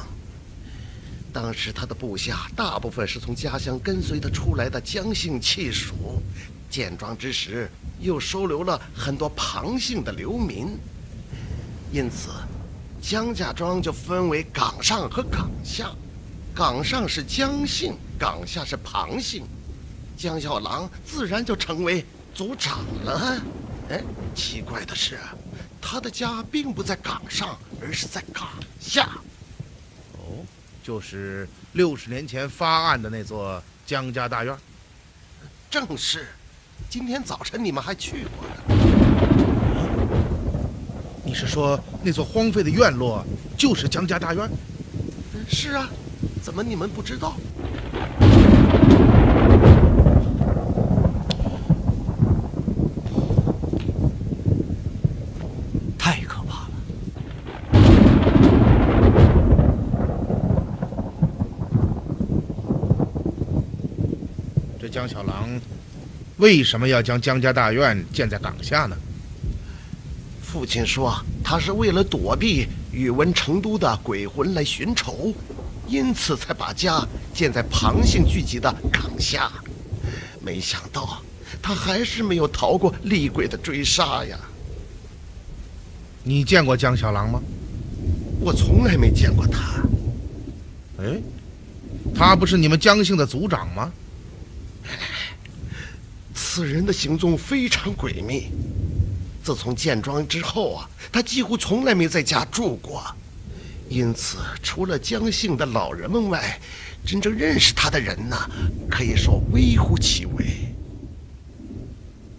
当时他的部下大部分是从家乡跟随他出来的江姓气属，建庄之时又收留了很多庞姓的流民，因此江家庄就分为岗上和岗下，岗上是江姓，岗下是庞姓，江小狼自然就成为族长了。哎，奇怪的是，他的家并不在岗上，而是在岗下。哦，就是六十年前发案的那座江家大院。正是，今天早晨你们还去过呢。你是说那座荒废的院落就是江家大院？是啊，怎么你们不知道？江小狼为什么要将江家大院建在岗下呢？父亲说，他是为了躲避宇文成都的鬼魂来寻仇，因此才把家建在庞姓聚集的岗下。没想到他还是没有逃过厉鬼的追杀呀。你见过江小狼吗？我从来没见过他。哎，他不是你们江姓的族长吗？此人的行踪非常诡秘，自从建庄之后啊，他几乎从来没在家住过，因此除了江姓的老人们外，真正认识他的人呢，可以说微乎其微。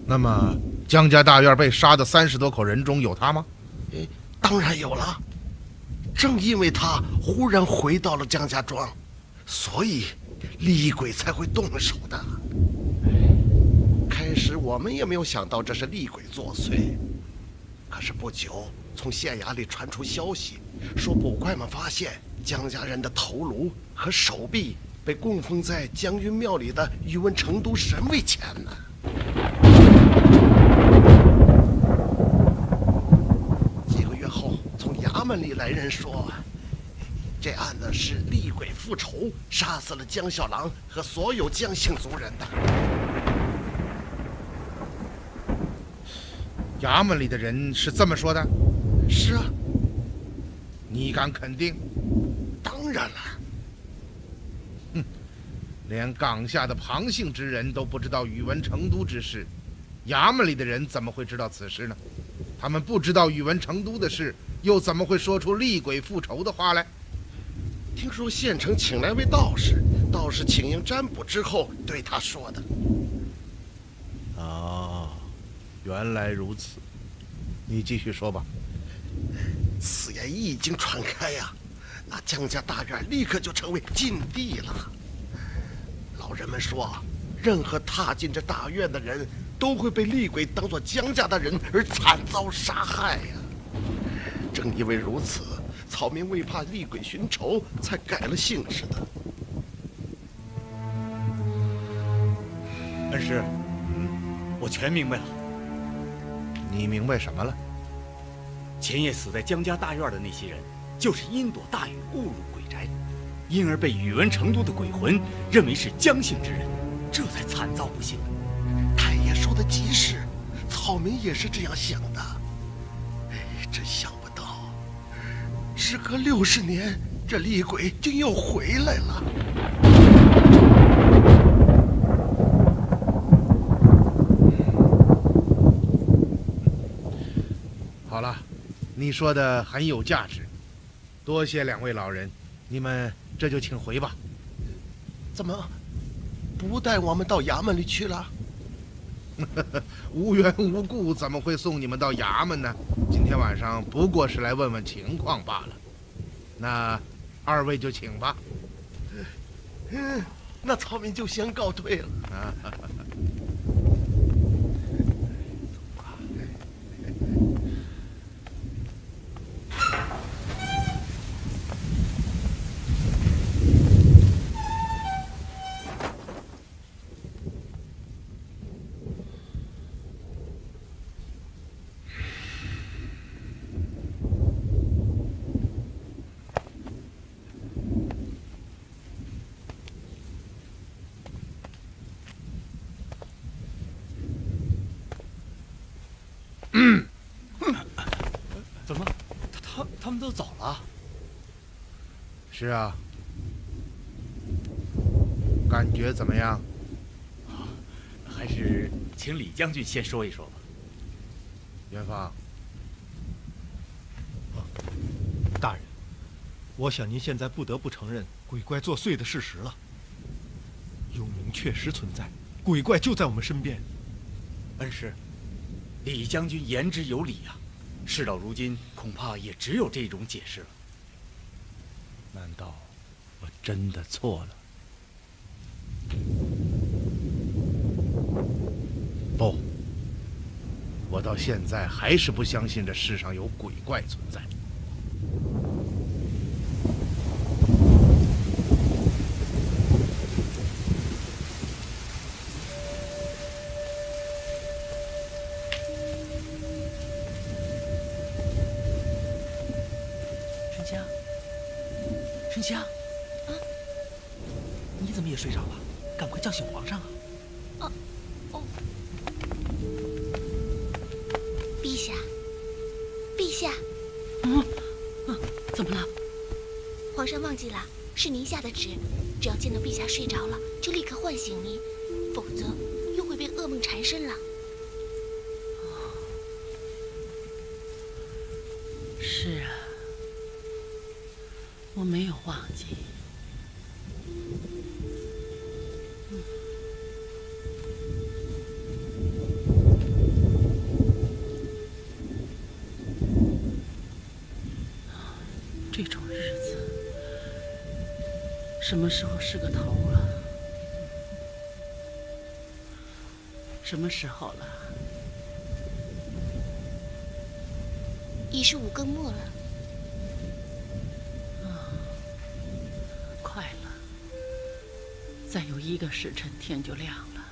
那么江家大院被杀的三十多口人中有他吗？当然有了，正因为他忽然回到了江家庄，所以厉鬼才会动手的。开始我们也没有想到这是厉鬼作祟，可是不久从县衙里传出消息，说捕快们发现江家人的头颅和手臂被供奉在江君庙里的宇文成都神位前了。几个月后，从衙门里来人说，这案子是厉鬼复仇，杀死了江小狼和所有江姓族人的。衙门里的人是这么说的？是啊。你敢肯定？当然了。哼，连岗下的庞姓之人都不知道宇文成都之事，衙门里的人怎么会知道此事呢？他们不知道宇文成都的事，又怎么会说出厉鬼复仇的话来？听说县城请来位道士，道士请缨占卜之后对他说的。哦，原来如此。你继续说吧。此言一经传开呀、啊，那江家大院立刻就成为禁地了。老人们说，任何踏进这大院的人，都会被厉鬼当作江家的人而惨遭杀害呀、啊。正因为如此，草民为怕厉鬼寻仇，才改了姓氏的。恩师，我全明白了。你明白什么了？前夜死在江家大院的那些人，就是因躲大雨误入鬼宅，因而被宇文成都的鬼魂认为是江姓之人，这才惨遭不幸。太爷说的极是，草民也是这样想的。哎，真想不到，时隔六十年，这厉鬼竟又回来了。好了，你说的很有价值，多谢两位老人，你们这就请回吧。怎么，不带我们到衙门里去了？无缘无故怎么会送你们到衙门呢？今天晚上不过是来问问情况罢了。那二位就请吧。嗯，那草民就先告退了。都走了。是啊，感觉怎么样？啊，还是请李将军先说一说吧。元芳，大人，我想您现在不得不承认鬼怪作祟的事实了。幽冥确实存在，鬼怪就在我们身边。恩师，李将军言之有理啊。事到如今，恐怕也只有这种解释了。难道我真的错了？不，我到现在还是不相信这世上有鬼怪存在。香啊！你怎么也睡着了？赶快叫醒皇上啊！啊哦！陛下，陛下！嗯嗯，怎么了？皇上忘记了，是您下的旨，只要见到陛下睡着了，就立刻唤醒您，否则又会被噩梦缠身了。是啊。我没有忘记。嗯，这种日子什么时候是个头了？什么时候了？已是五更末了。再有一个时辰，天就亮了。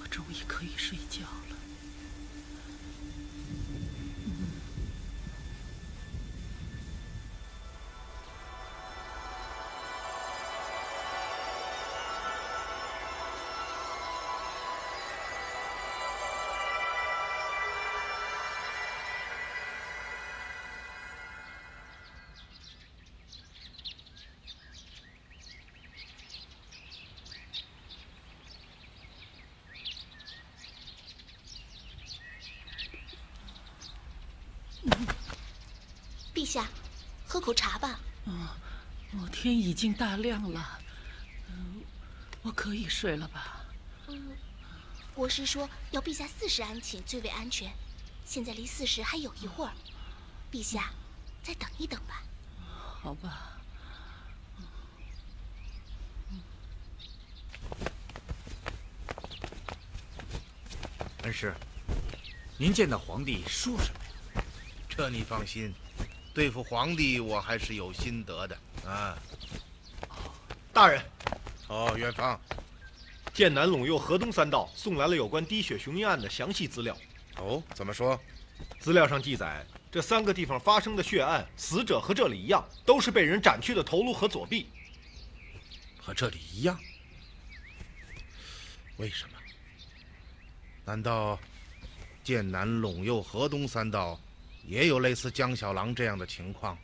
我终于可以睡觉了。嗯、下，喝口茶吧。嗯，我天已经大亮了，嗯，我可以睡了吧？嗯，国师说要陛下巳时安寝最为安全，现在离巳时还有一会儿，陛下，再等一等吧。好吧。 恩师，您见到皇帝说什么呀？这你放心，对付皇帝我还是有心得的啊。大人，哦，元芳，剑南、陇右、河东三道送来了有关滴血雄鹰案的详细资料。哦，怎么说？资料上记载，这三个地方发生的血案，死者和这里一样，都是被人斩去的头颅和左臂。和这里一样？为什么？ 难道剑南、陇右、河东三道也有类似江小狼这样的情况，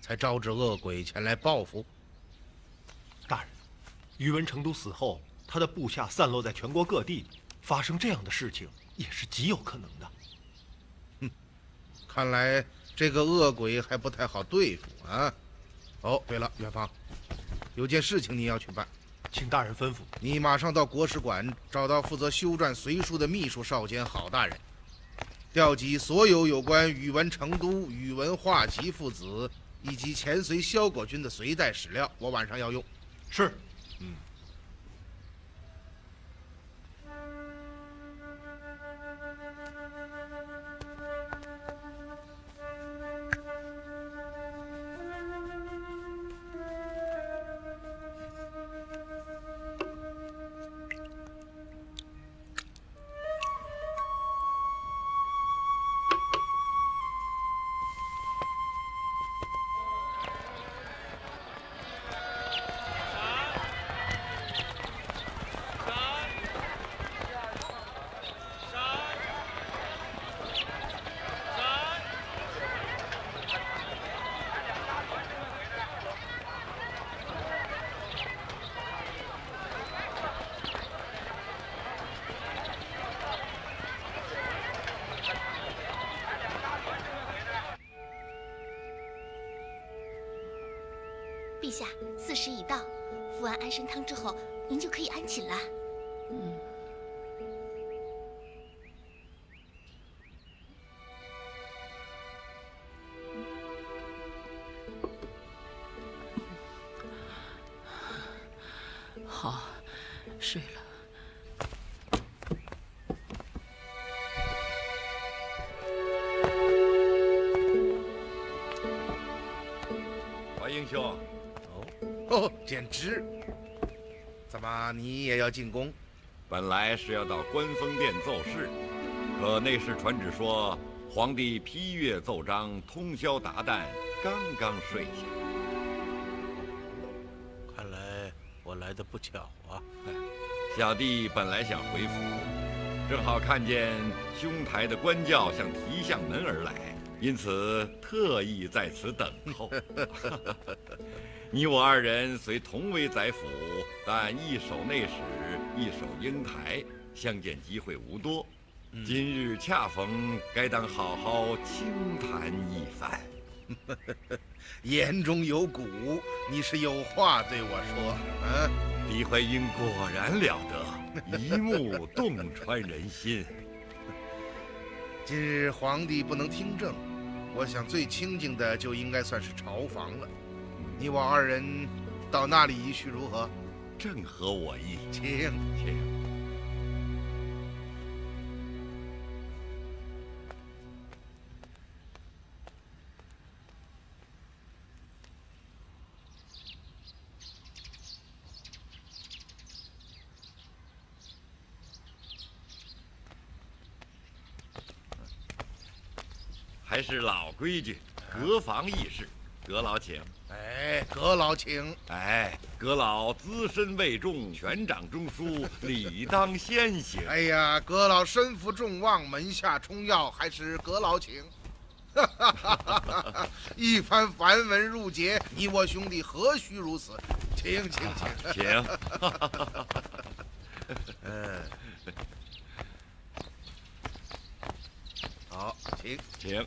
才招致恶鬼前来报复？大人，宇文成都死后，他的部下散落在全国各地，发生这样的事情也是极有可能的。哼，看来这个恶鬼还不太好对付啊！哦，对了，元芳，有件事情你要去办。 请大人吩咐，你马上到国史馆找到负责修撰隋书的秘书少监郝大人，调集所有有关宇文成都、宇文化及父子以及前隋萧果军的隋代史料，我晚上要用。是，嗯。陛下，巳时已到，服完安神汤之后，您就可以安寝了。嗯。好，睡了。 简直！怎么你也要进宫？本来是要到官封殿奏事，可内侍传旨说，皇帝批阅奏章，通宵达旦，刚刚睡下。看来我来的不巧啊！小弟本来想回府，正好看见兄台的官轿向提象门而来，因此特意在此等候。你我二人虽同为宰府，但一手内史，一手英台，相见机会无多。今日恰逢，该当好好轻谈一番。言中有古，你是有话对我说啊？李怀英果然了得，一目洞穿人心。今日皇帝不能听政，我想最清静的就应该算是朝房了。 你我二人到那里一叙如何？正合我意。请，请。还是老规矩，隔房议事。 阁老请，哎，阁老请，哎，阁老资深未重，权掌中枢，理当先行。哎呀，阁老身负众望，门下充要，还是阁老请。哈哈哈哈一番繁文缛节，你我兄弟何须如此？请请请请。嗯，好，请请。 请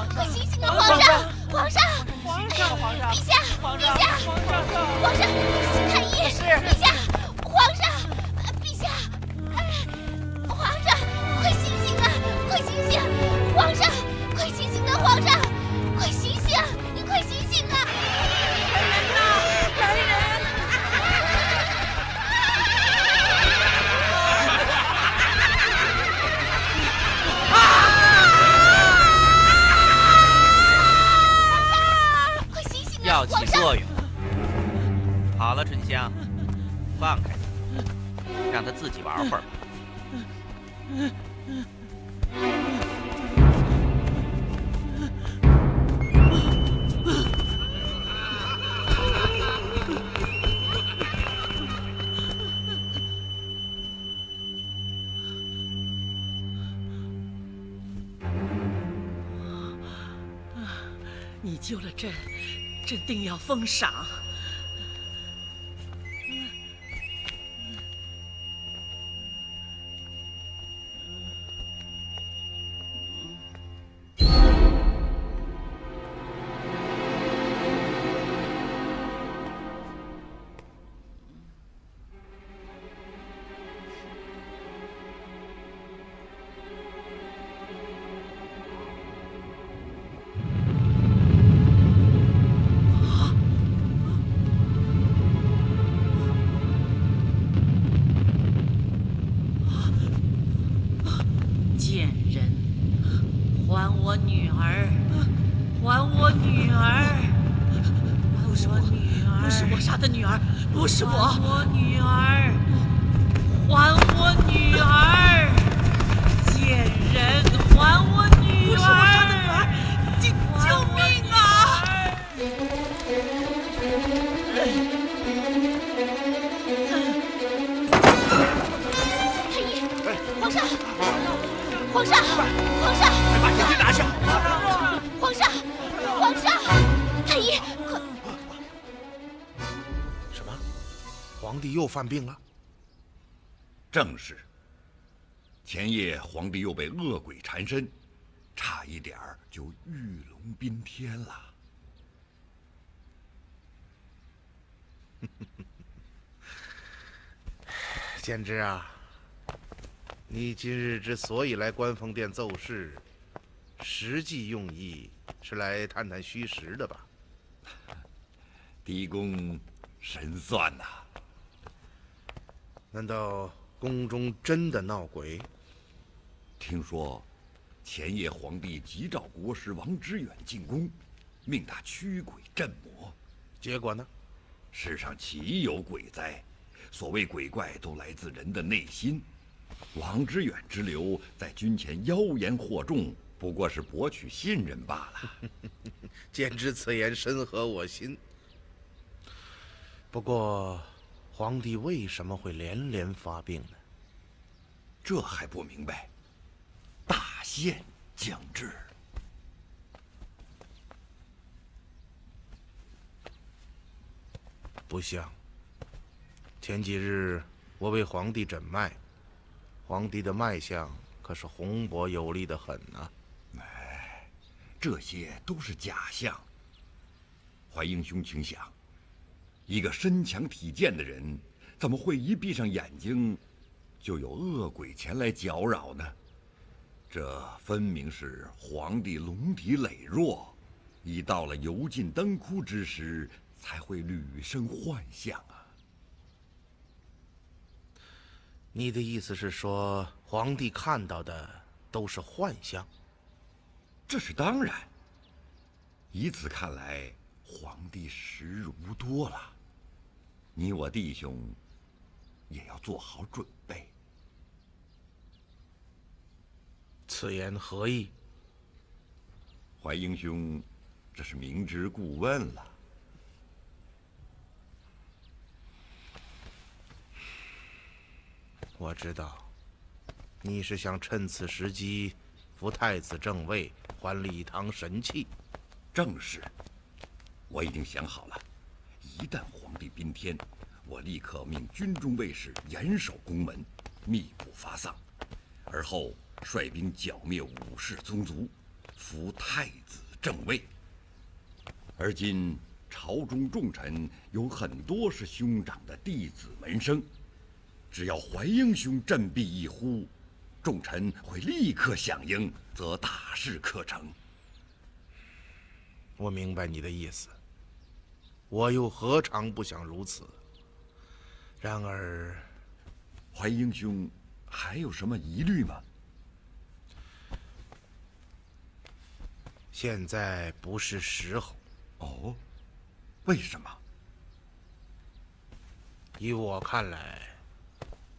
我醒醒啊，皇上，皇上，皇上，皇上，陛下，陛下，皇上，皇上，新太医，是，陛下，皇上，陛下，皇上，快醒醒啊，快醒醒，皇上，快醒醒啊，皇上，快醒醒，您快醒醒啊！来人呐，来人！ 药起作用，好了，春香，放开他，让他自己玩会儿吧。你救了朕。 朕定要封赏。犯病了，正是。前夜皇帝又被恶鬼缠身，差一点儿就玉龙宾天了。监制啊，你今日之所以来官风殿奏事，实际用意是来探探虚实的吧？狄公神算呐、啊！ 难道宫中真的闹鬼？听说前夜皇帝急召国师王知远进宫，命他驱鬼镇魔，结果呢？世上岂有鬼哉？所谓鬼怪都来自人的内心。王知远之流在军前妖言惑众，不过是博取信任罢了。简直此言深合我心。不过。 皇帝为什么会连连发病呢？这还不明白。大限将至。不像。前几日我为皇帝诊脉，皇帝的脉象可是宏博有力的很啊。哎，这些都是假象。怀英兄，请想。 一个身强体健的人，怎么会一闭上眼睛，就有恶鬼前来搅扰呢？这分明是皇帝龙体羸弱，已到了油尽灯枯之时，才会屡生幻象啊！你的意思是说，皇帝看到的都是幻象？这是当然。以此看来，皇帝时日无多了。 你我弟兄也要做好准备。此言何意？怀英兄，这是明知故问了。我知道，你是想趁此时机扶太子正位，还李唐神器。正是，我已经想好了。 一旦皇帝宾天，我立刻命军中卫士严守宫门，密不发丧，而后率兵剿灭武氏宗族，扶太子正位。而今朝中重臣有很多是兄长的弟子门生，只要淮英兄振臂一呼，众臣会立刻响应，则大事可成。我明白你的意思，我又何尝不想如此？然而，淮英兄还有什么疑虑吗？现在不是时候。哦，为什么？依我看来，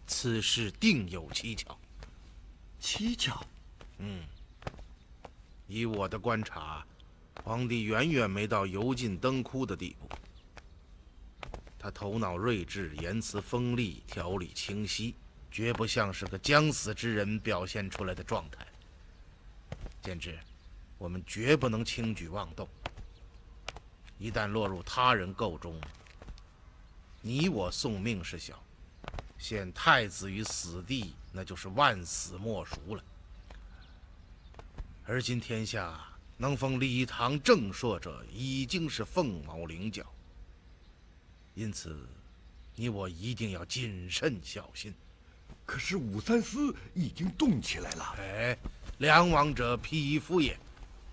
此事定有蹊跷。蹊跷？嗯。以我的观察，皇帝远远没到油尽灯枯的地步。他头脑睿智，言辞锋利，条理清晰，绝不像是个将死之人表现出来的状态。简直。 我们绝不能轻举妄动。一旦落入他人彀中，你我送命是小，陷太子于死地，那就是万死莫赎了。而今天下能封李唐正朔者，已经是凤毛麟角。因此，你我一定要谨慎小心。可是武三思已经动起来了。哎，两王者匹夫也。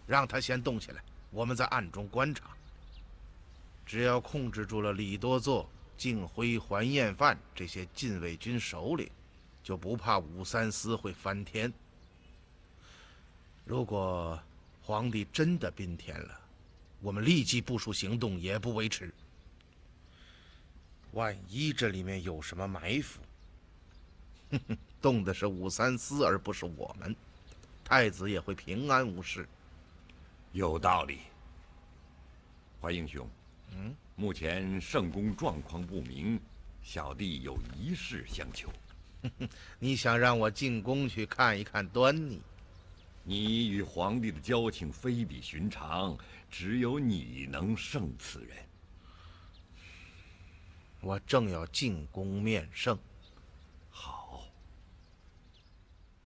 让他先动起来，我们在暗中观察。只要控制住了李多作、敬辉、桓彦范这些禁卫军首领，就不怕武三思会翻天。如果皇帝真的宾天了，我们立即部署行动也不为迟。万一这里面有什么埋伏，哼哼，动的是武三思而不是我们，太子也会平安无事。 有道理，淮英雄。嗯，目前圣宫状况不明，小弟有一事相求。你想让我进宫去看一看端倪？你与皇帝的交情非比寻常，只有你能胜此人。我正要进宫面圣。